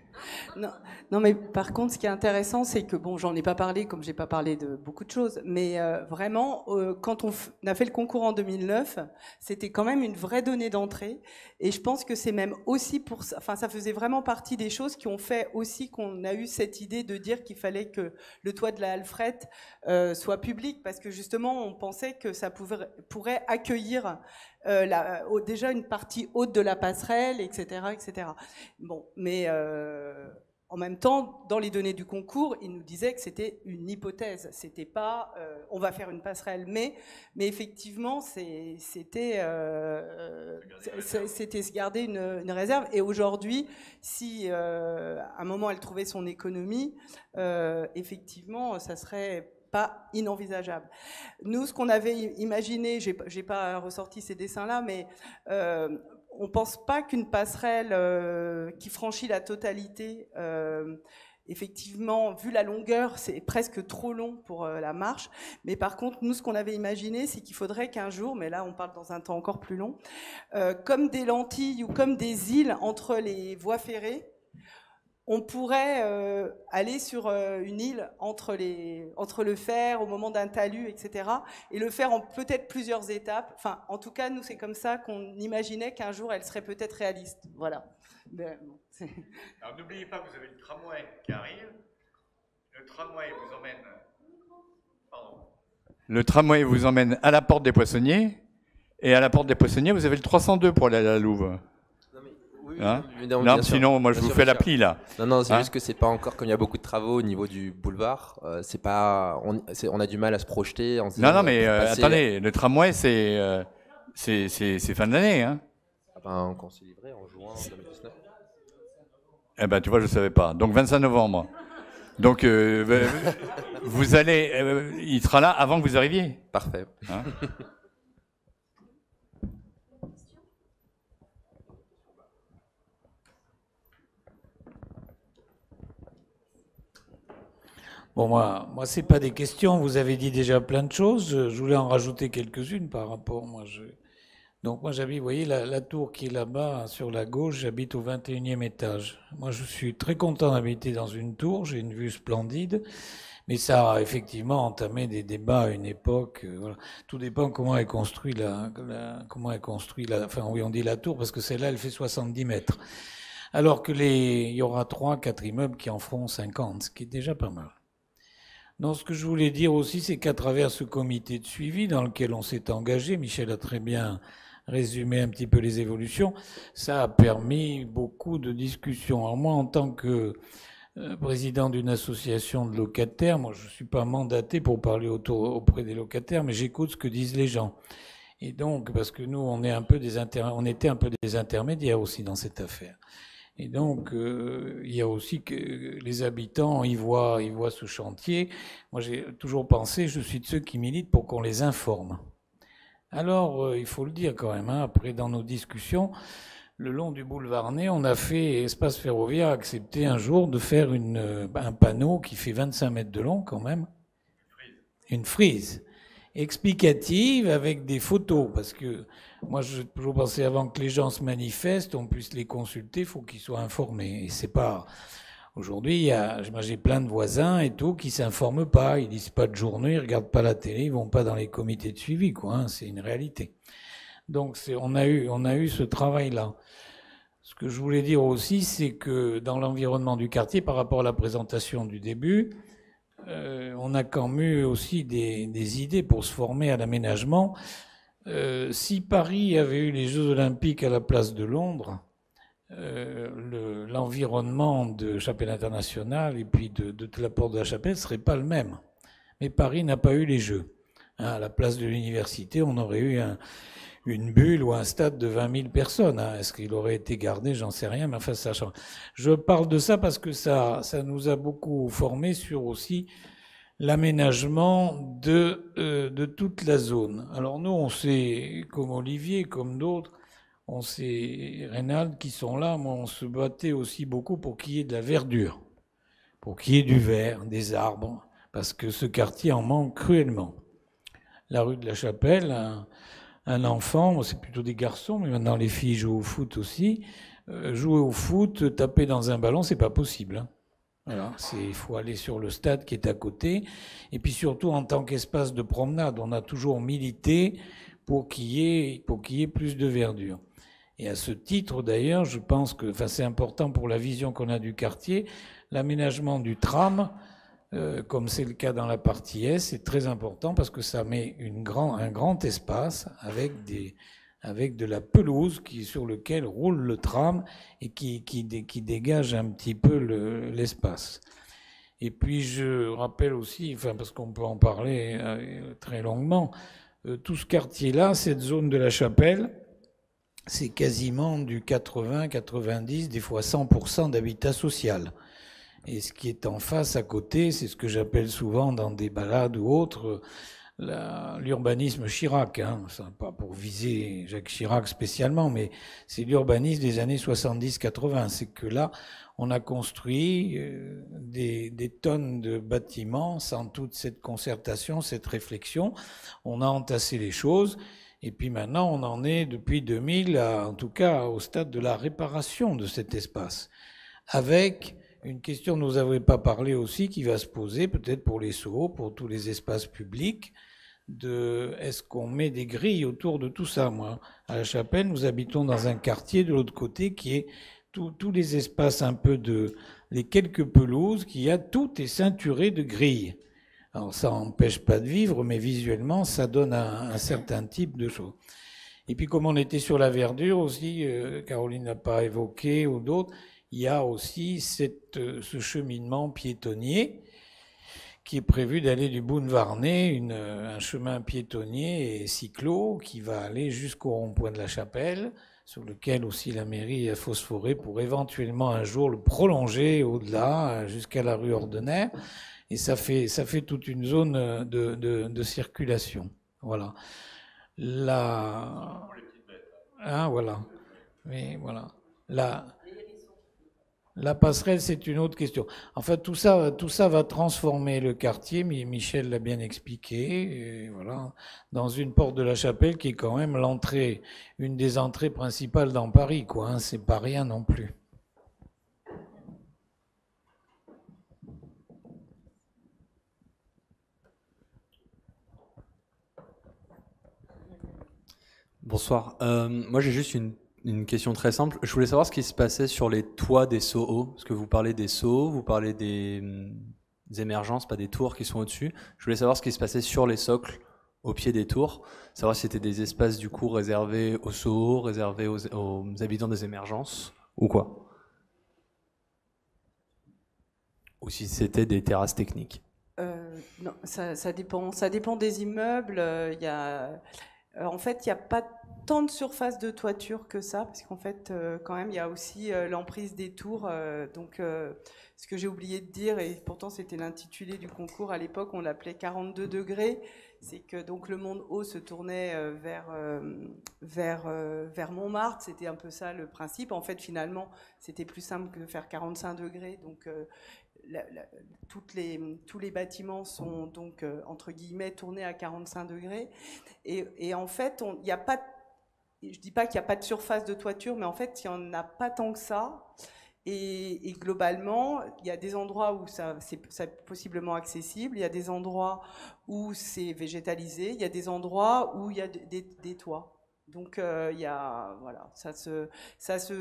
Non, mais par contre, ce qui est intéressant, c'est que, bon, j'en ai pas parlé, comme j'ai pas parlé de beaucoup de choses, mais vraiment, quand on a fait le concours en 2009, c'était quand même une vraie donnée d'entrée, et je pense que c'est même aussi pour ça, enfin, ça faisait vraiment partie des choses qui ont fait aussi qu'on a eu cette idée de dire qu'il fallait que le toit de la Alfrette soit public, parce que justement, on pensait que ça pourrait accueillir déjà une partie haute de la passerelle, etc., etc. Bon, mais... en même temps, dans les données du concours, ils nous disaient que c'était une hypothèse, c'était pas on va faire une passerelle, mais effectivement c'était se garder une réserve. Et aujourd'hui, si à un moment elle trouvait son économie, effectivement, ça serait pas inenvisageable. Nous, ce qu'on avait imaginé, j'ai pas ressorti ces dessins-là, mais on ne pense pas qu'une passerelle qui franchit la totalité, effectivement, vu la longueur, c'est presque trop long pour la marche. Mais par contre, nous, ce qu'on avait imaginé, c'est qu'il faudrait qu'un jour, mais là, on parle dans un temps encore plus long, comme des lentilles ou comme des îles entre les voies ferrées, on pourrait aller sur une île entre le fer au moment d'un talus, etc. Et le faire en peut-être plusieurs étapes. Enfin, en tout cas, nous, c'est comme ça qu'on imaginait qu'un jour, elle serait peut-être réaliste. Voilà. Ben, bon, alors, n'oubliez pas, vous avez le tramway qui arrive. Le tramway vous emmène... Pardon. Le tramway vous emmène à la porte des Poissonniers. Et à la porte des Poissonniers, vous avez le 302 pour aller à la Louve. Oui, hein évidemment, non, sinon, moi, je vous fais l'appli, là. Non, non, c'est juste que c'est pas encore, comme il y a beaucoup de travaux au niveau du boulevard, c'est pas, on a du mal à se projeter. En se non, non, mais attendez, le tramway, c'est fin d'année, hein. Ah ben, on s'est livré en juin 2019. Eh ben, tu vois, je savais pas. Donc, 25 novembre. Donc, vous allez, il sera là avant que vous arriviez. Parfait. Hein bon, moi c'est pas des questions. Vous avez dit déjà plein de choses. Je voulais en rajouter quelques-unes par rapport. Donc moi j'habite, vous voyez, la tour qui est là-bas sur la gauche. J'habite au 21e étage. Moi je suis très content d'habiter dans une tour. J'ai une vue splendide. Mais ça a effectivement entamé des débats à une époque. Voilà. Tout dépend comment est construit Enfin oui, on dit la tour parce que celle-là elle fait 70 mètres. Alors que il y aura 3-4 immeubles qui en feront 50, ce qui est déjà pas mal. Non, ce que je voulais dire aussi, c'est qu'à travers ce comité de suivi dans lequel on s'est engagé, Michel a très bien résumé un petit peu les évolutions, ça a permis beaucoup de discussions. Alors moi, en tant que président d'une association de locataires, moi je ne suis pas mandaté pour parler auprès des locataires, mais j'écoute ce que disent les gens. Et donc, parce que nous, on était un peu des intermédiaires aussi dans cette affaire. Et donc, il y a aussi que les habitants ils voient ce chantier. Moi, j'ai toujours pensé, je suis de ceux qui militent pour qu'on les informe. Alors, il faut le dire quand même, hein, après, dans nos discussions, le long du boulevard Ney, on a fait, Espace Ferroviaire a accepté un jour de faire un panneau qui fait 25 mètres de long quand même. Une frise explicative avec des photos, parce que moi j'ai toujours pensé avant que les gens se manifestent, on puisse les consulter, il faut qu'ils soient informés. Et c'est pas aujourd'hui, j'ai plein de voisins et tout qui s'informent pas, ils lisent pas de journaux, ils regardent pas la télé, ils vont pas dans les comités de suivi, quoi. Hein, c'est une réalité. Donc on a eu ce travail-là. Ce que je voulais dire aussi, c'est que dans l'environnement du quartier, par rapport à la présentation du début. On a quand même eu aussi des idées pour se former à l'aménagement. Si Paris avait eu les Jeux Olympiques à la place de Londres, l'environnement de Chapelle Internationale et puis de la porte de la Chapelle ne serait pas le même. Mais Paris n'a pas eu les Jeux. Hein, à la place de l'université, on aurait eu une bulle ou un stade de 20 000 personnes. Hein. Est-ce qu'il aurait été gardé? J'en sais rien, mais enfin, ça change. Je parle de ça parce que ça nous a beaucoup formé sur aussi l'aménagement de toute la zone. Alors nous, on sait, comme Olivier, comme d'autres, on sait, Reynald, qui sont là, moi, on se battait aussi beaucoup pour qu'il y ait de la verdure, pour qu'il y ait du vert, des arbres, parce que ce quartier en manque cruellement. La rue de la Chapelle... Un enfant, c'est plutôt des garçons, mais maintenant les filles jouent au foot aussi. Jouer au foot, taper dans un ballon, c'est pas possible. Hein. Voilà, il faut aller sur le stade qui est à côté. Et puis surtout, en tant qu'espace de promenade, on a toujours milité pour qu'il y ait plus de verdure. Et à ce titre, d'ailleurs, je pense que c'est important pour la vision qu'on a du quartier. L'aménagement du tram, comme c'est le cas dans la partie S, c'est très important parce que ça met un grand espace avec de la pelouse sur lequel roule le tram et qui dégage un petit peu l'espace. Et puis je rappelle aussi, enfin parce qu'on peut en parler très longuement, tout ce quartier-là, cette zone de la Chapelle, c'est quasiment du 80, 90, des fois 100% d'habitat social. Et ce qui est en face, à côté, c'est ce que j'appelle souvent dans des balades ou autres, l'urbanisme Chirac. Hein. Pas pour viser Jacques Chirac spécialement, mais c'est l'urbanisme des années 70-80. C'est que là, on a construit des tonnes de bâtiments sans toute cette concertation, cette réflexion. On a entassé les choses. Et puis maintenant, on en est depuis 2000, en tout cas au stade de la réparation de cet espace. Avec... Une question dont vous n'avez pas parlé aussi, qui va se poser peut-être pour les sohos, pour tous les espaces publics, est-ce qu'on met des grilles autour de tout ça? Moi, à la Chapelle, nous habitons dans un quartier de l'autre côté qui est tous les espaces un peu les quelques pelouses qu'il y a, tout est ceinturé de grilles. Alors ça n'empêche pas de vivre, mais visuellement, ça donne un certain type de choses. Et puis comme on était sur la verdure aussi, Caroline n'a pas évoqué ou d'autres, il y a aussi ce cheminement piétonnier qui est prévu d'aller du Boulevard-Varnay, un chemin piétonnier et cyclo qui va aller jusqu'au rond-point de la Chapelle, sur lequel aussi la mairie a phosphoré pour éventuellement un jour le prolonger au-delà jusqu'à la rue Ordener. Et ça fait toute une zone de circulation. Voilà. La... Ah, voilà. Oui, voilà. La passerelle, c'est une autre question. Enfin, tout ça va transformer le quartier, mais Michel l'a bien expliqué, et voilà, dans une porte de la Chapelle qui est quand même l'entrée, une des entrées principales dans Paris, quoi. Hein, c'est pas rien non plus. Bonsoir. Moi, j'ai juste une question très simple. Je voulais savoir ce qui se passait sur les toits des soho, parce que vous parlez des soho, vous parlez des émergences, pas des tours qui sont au-dessus. Je voulais savoir ce qui se passait sur les socles, au pied des tours, savoir si c'était des espaces du coup réservés aux soho, réservés aux habitants des émergences, ou quoi. Ou si c'était des terrasses techniques. Non, ça dépend des immeubles. Il y a... En fait, il n'y a pas tant de surface de toiture que ça, parce qu'en fait, quand même, il y a aussi l'emprise des tours. Donc, ce que j'ai oublié de dire, et pourtant c'était l'intitulé du concours à l'époque, on l'appelait 42 degrés, c'est que donc le monde haut se tournait vers Montmartre, c'était un peu ça le principe. En fait, finalement, c'était plus simple que de faire 45 degrés, donc... Tous les bâtiments sont donc, entre guillemets, tournés à 45 degrés. Et en fait, y a pas, je ne dis pas qu'il n'y a pas de surface de toiture, mais en fait, il n'y en a pas tant que ça. Et globalement, il y a des endroits où c'est possiblement accessible, il y a des endroits où c'est végétalisé, il y a des endroits où il y a des toits. Donc, voilà, ça se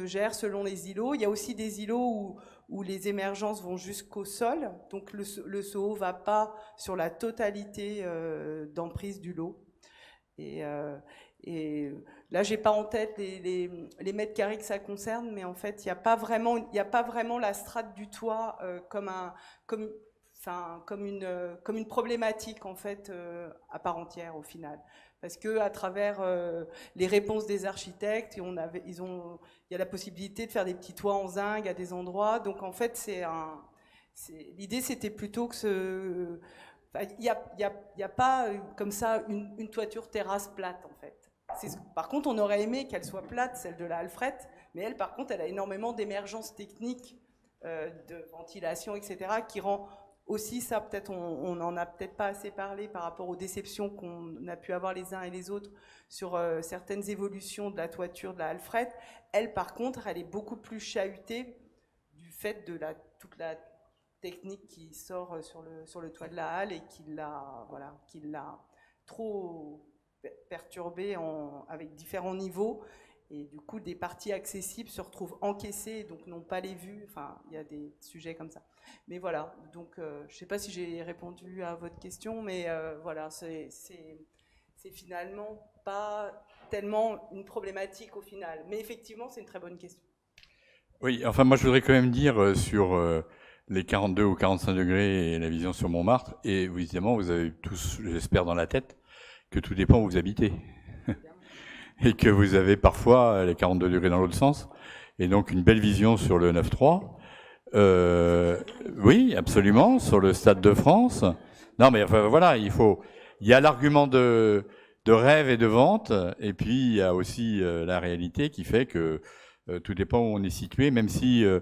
gère selon les îlots. Il y a aussi des îlots où les émergences vont jusqu'au sol. Donc, le soho ne va pas sur la totalité d'emprise du lot. Et là, je n'ai pas en tête les mètres carrés que ça concerne, mais en fait, il n'y a pas vraiment la strate du toit comme une problématique en fait, à part entière au final. Parce qu'à travers les réponses des architectes, il y a la possibilité de faire des petits toits en zinc à des endroits. Donc en fait, l'idée c'était plutôt que il n'y a pas comme ça une toiture terrasse plate en fait. Par contre, on aurait aimé qu'elle soit plate, celle de la Alfrette, mais elle par contre, elle a énormément d'émergences techniques de ventilation, etc., qui rend... Aussi, ça, peut-être, on n'en a peut-être pas assez parlé par rapport aux déceptions qu'on a pu avoir les uns et les autres sur certaines évolutions de la toiture de la Alfrette. Elle, par contre, elle est beaucoup plus chahutée du fait de toute la technique qui sort sur le toit de la halle et qui l'a trop perturbée avec différents niveaux. Et du coup, des parties accessibles se retrouvent encaissées, donc n'ont pas les vues. Enfin, il y a des sujets comme ça. Mais voilà, donc je ne sais pas si j'ai répondu à votre question, mais voilà, c'est finalement pas tellement une problématique au final. Mais effectivement, c'est une très bonne question. Oui, enfin, moi je voudrais quand même dire sur les 42 ou 45 degrés et la vision sur Montmartre, et évidemment, vous avez tous, j'espère, dans la tête, que tout dépend où vous habitez. Et que vous avez parfois les 42 degrés dans l'autre sens, et donc une belle vision sur le 9-3. Oui, absolument, sur le Stade de France. Non, mais enfin, voilà, il y a l'argument de rêve et de vente, et puis il y a aussi la réalité qui fait que tout dépend où on est situé, même si un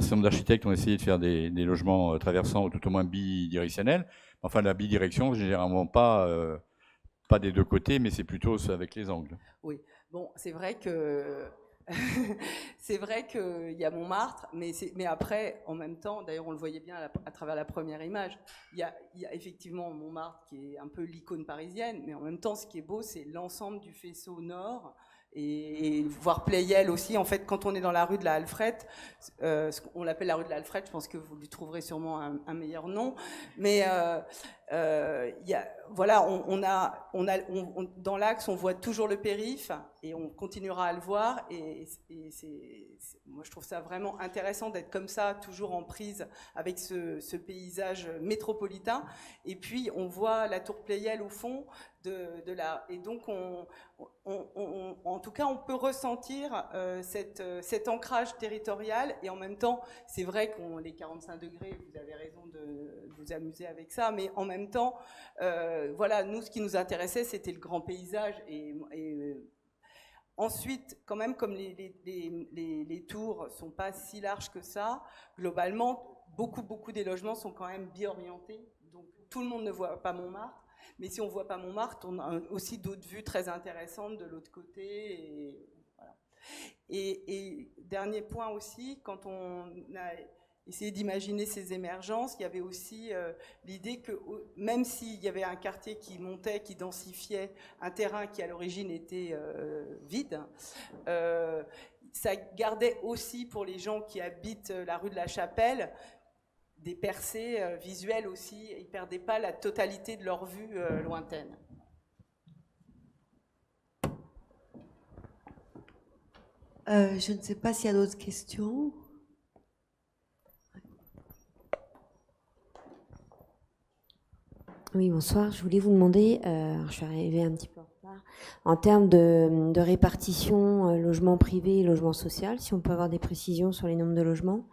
certain nombre d'architectes ont essayé de faire des logements traversants, ou tout au moins bidirectionnels. Enfin, la bidirection, généralement pas des deux côtés, mais c'est plutôt avec les angles. Oui, bon, c'est vrai que c'est vrai qu'il y a Montmartre, mais après, en même temps, d'ailleurs, on le voyait bien à travers la première image, il y a effectivement Montmartre qui est un peu l'icône parisienne, mais en même temps, ce qui est beau, c'est l'ensemble du faisceau nord, et voir Pleyel aussi. En fait, quand on est dans la rue de la Alfrette, on l'appelle la rue de la Alfrette, je pense que vous lui trouverez sûrement un meilleur nom, mais Voilà, dans l'axe, on voit toujours le périph et on continuera à le voir. Et moi, je trouve ça vraiment intéressant d'être comme ça, toujours en prise avec ce paysage métropolitain. Et puis, on voit la tour Pleyel au fond de là. Et donc, en tout cas, on peut ressentir cet ancrage territorial. Et en même temps, c'est vrai qu'on les 45 degrés, vous avez raison de vous amuser avec ça, mais en même temps... voilà, nous, ce qui nous intéressait, c'était le grand paysage. Et ensuite, quand même, comme les tours ne sont pas si larges que ça, globalement, beaucoup des logements sont quand même bi-orientés. Donc, tout le monde ne voit pas Montmartre. Mais si on ne voit pas Montmartre, on a aussi d'autres vues très intéressantes de l'autre côté. Et, voilà. Et dernier point aussi, quand on a... essayer d'imaginer ces émergences, il y avait aussi l'idée que même s'il y avait un quartier qui montait, qui densifiait, un terrain qui à l'origine était vide, ça gardait aussi pour les gens qui habitent la rue de la Chapelle des percées visuelles aussi, ils ne perdaient pas la totalité de leur vue lointaine. Je ne sais pas s'il y a d'autres questions. Oui, bonsoir. Je voulais vous demander, je suis arrivée un petit peu en retard, en termes de répartition logement privé et logement social, si on peut avoir des précisions sur les nombres de logements.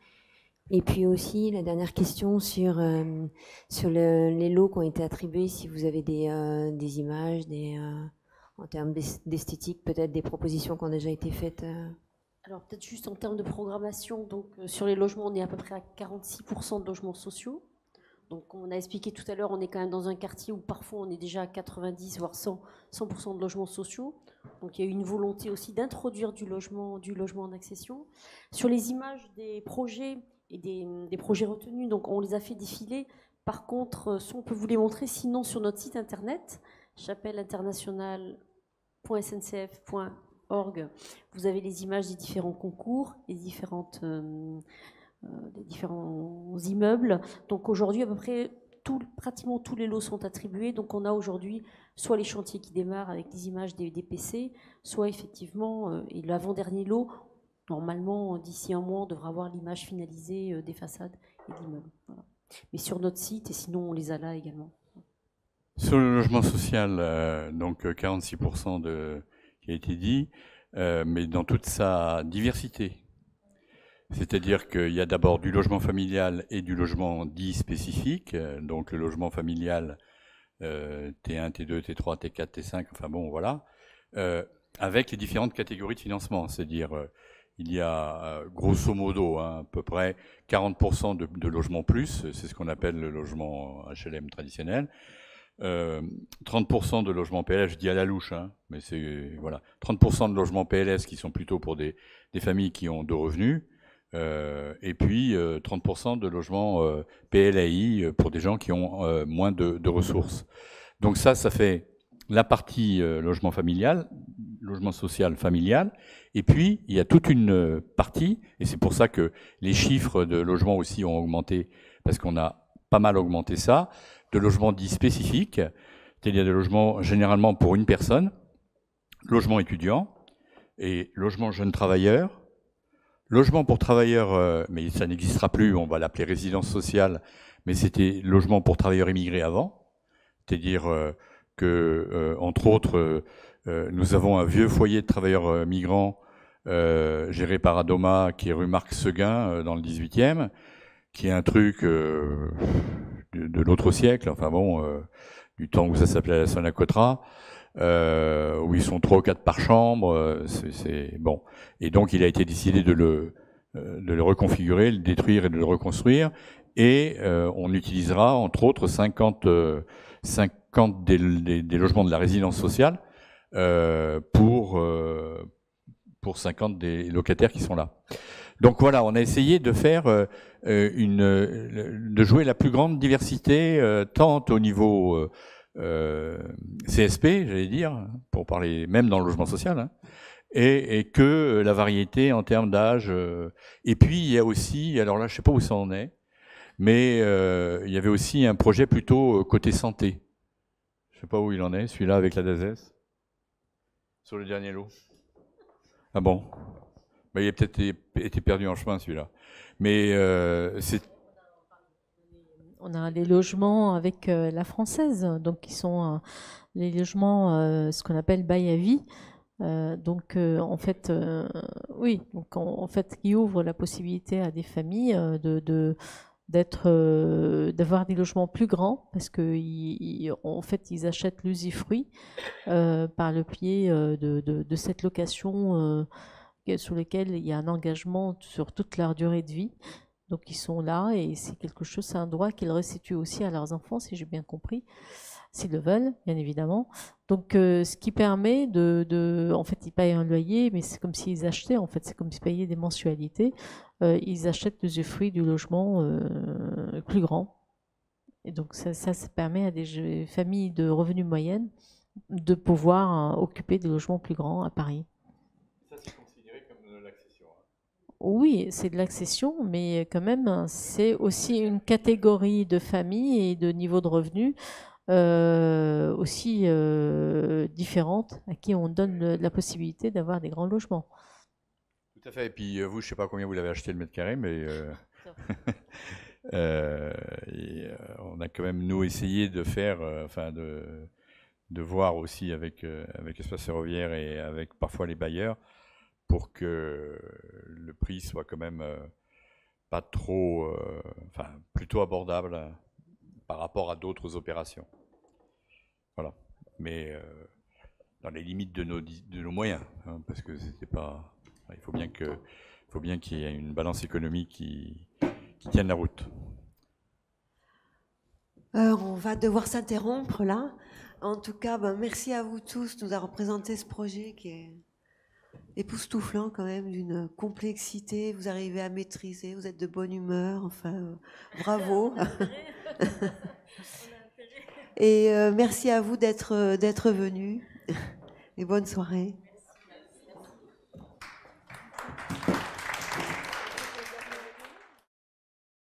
Et puis aussi, la dernière question sur les lots qui ont été attribués, si vous avez des images, en termes d'esthétique, peut-être des propositions qui ont déjà été faites. Alors peut-être juste en termes de programmation, donc sur les logements, on est à peu près à 46% de logements sociaux. Donc on a expliqué tout à l'heure, on est quand même dans un quartier où parfois on est déjà à 90 voire 100% de logements sociaux. Donc il y a eu une volonté aussi d'introduire du logement en accession. Sur les images des projets et des projets retenus, donc on les a fait défiler. Par contre, on peut vous les montrer sinon sur notre site internet, chapelleinternationale.sncf.org. Vous avez les images des différents concours, les différentes... des différents immeubles. Donc aujourd'hui, à peu près pratiquement tous les lots sont attribués. Donc on a aujourd'hui soit les chantiers qui démarrent avec des images des PC, soit effectivement, et l'avant-dernier lot, normalement d'ici un mois, on devra avoir l'image finalisée des façades et de l'immeuble. Voilà. Mais sur notre site, et sinon on les a là également. Sur le logement social, donc 46% qui a été dit, mais dans toute sa diversité. C'est-à-dire qu'il y a d'abord du logement familial et du logement dit spécifique, donc le logement familial T1, T2, T3, T4, T5, enfin bon, voilà, avec les différentes catégories de financement. C'est-à-dire, il y a grosso modo à peu près 40% de logements plus, c'est ce qu'on appelle le logement HLM traditionnel, 30% de logements PLS, je dis à la louche, hein, mais c'est voilà, 30% de logements PLS qui sont plutôt pour des familles qui ont deux revenus, et puis 30% de logements PLAI pour des gens qui ont moins de ressources. Donc ça fait la partie logement familial, logement social familial, et puis il y a toute une partie, et c'est pour ça que les chiffres de logements aussi ont augmenté, parce qu'on a pas mal augmenté ça, de logements dits spécifiques, c'est-à-dire des logements généralement pour une personne, logement étudiant et logement jeune travailleur. Logement pour travailleurs, mais ça n'existera plus, on va l'appeler résidence sociale, mais c'était logement pour travailleurs immigrés avant. C'est-à-dire que, entre autres, nous avons un vieux foyer de travailleurs migrants géré par Adoma, qui est rue Marc-Seguin, dans le 18e, qui est un truc de l'autre siècle, enfin bon, du temps où ça s'appelait la Sonacotra. Où ils sont 3 ou 4 par chambre, c'est bon. Et donc il a été décidé de le reconfigurer, le détruire et de le reconstruire. Et on utilisera entre autres 50 des logements de la résidence sociale pour 50 des locataires qui sont là. Donc voilà, on a essayé de faire de jouer la plus grande diversité, tant au niveau CSP, j'allais dire, pour parler même dans le logement social, hein, et que la variété en termes d'âge. Et puis il y a aussi, alors là je sais pas où ça en est, Mais il y avait aussi un projet plutôt côté santé. Je ne sais pas où il en est, celui-là avec la DASES. Sur le dernier lot. Ah bon, bah, il a peut-être été perdu en chemin celui-là. Mais c'est... On a les logements avec La Française, donc qui sont les logements, ce qu'on appelle bail à vie. Donc, en fait, qui ouvre la possibilité à des familles d'avoir des logements plus grands, parce que en fait ils achètent l'usufruit par le biais de cette location sur laquelle il y a un engagement sur toute leur durée de vie. Donc ils sont là et c'est quelque chose, c'est un droit qu'ils restituent aussi à leurs enfants, si j'ai bien compris, s'ils le veulent, bien évidemment. Donc ce qui permet en fait, ils payent un loyer, mais c'est comme s'ils achetaient, en fait, c'est comme s'ils payaient des mensualités. Ils achètent l'usufruit du logement plus grand. Et donc ça permet à des familles de revenus moyennes de pouvoir occuper des logements plus grands à Paris. Oui, c'est de l'accession, mais quand même, c'est aussi une catégorie de familles et de niveaux de revenus aussi différentes à qui on donne la possibilité d'avoir des grands logements. Tout à fait. Et puis, vous, je ne sais pas combien vous l'avez acheté le mètre carré, mais on a quand même, nous, essayé de faire, de voir aussi avec Espace Ferroviaire et avec parfois les bailleurs, pour que le prix soit quand même pas trop, plutôt abordable par rapport à d'autres opérations. Voilà. Mais dans les limites de nos moyens, hein, parce que c'était pas. Il faut bien qu'il y ait une balance économique qui tienne la route. On va devoir s'interrompre là. En tout cas, ben, merci à vous tous de nous avoir présenté ce projet qui est époustouflant quand même, d'une complexité, vous arrivez à maîtriser, vous êtes de bonne humeur, bravo. Et merci à vous d'être venus et bonne soirée.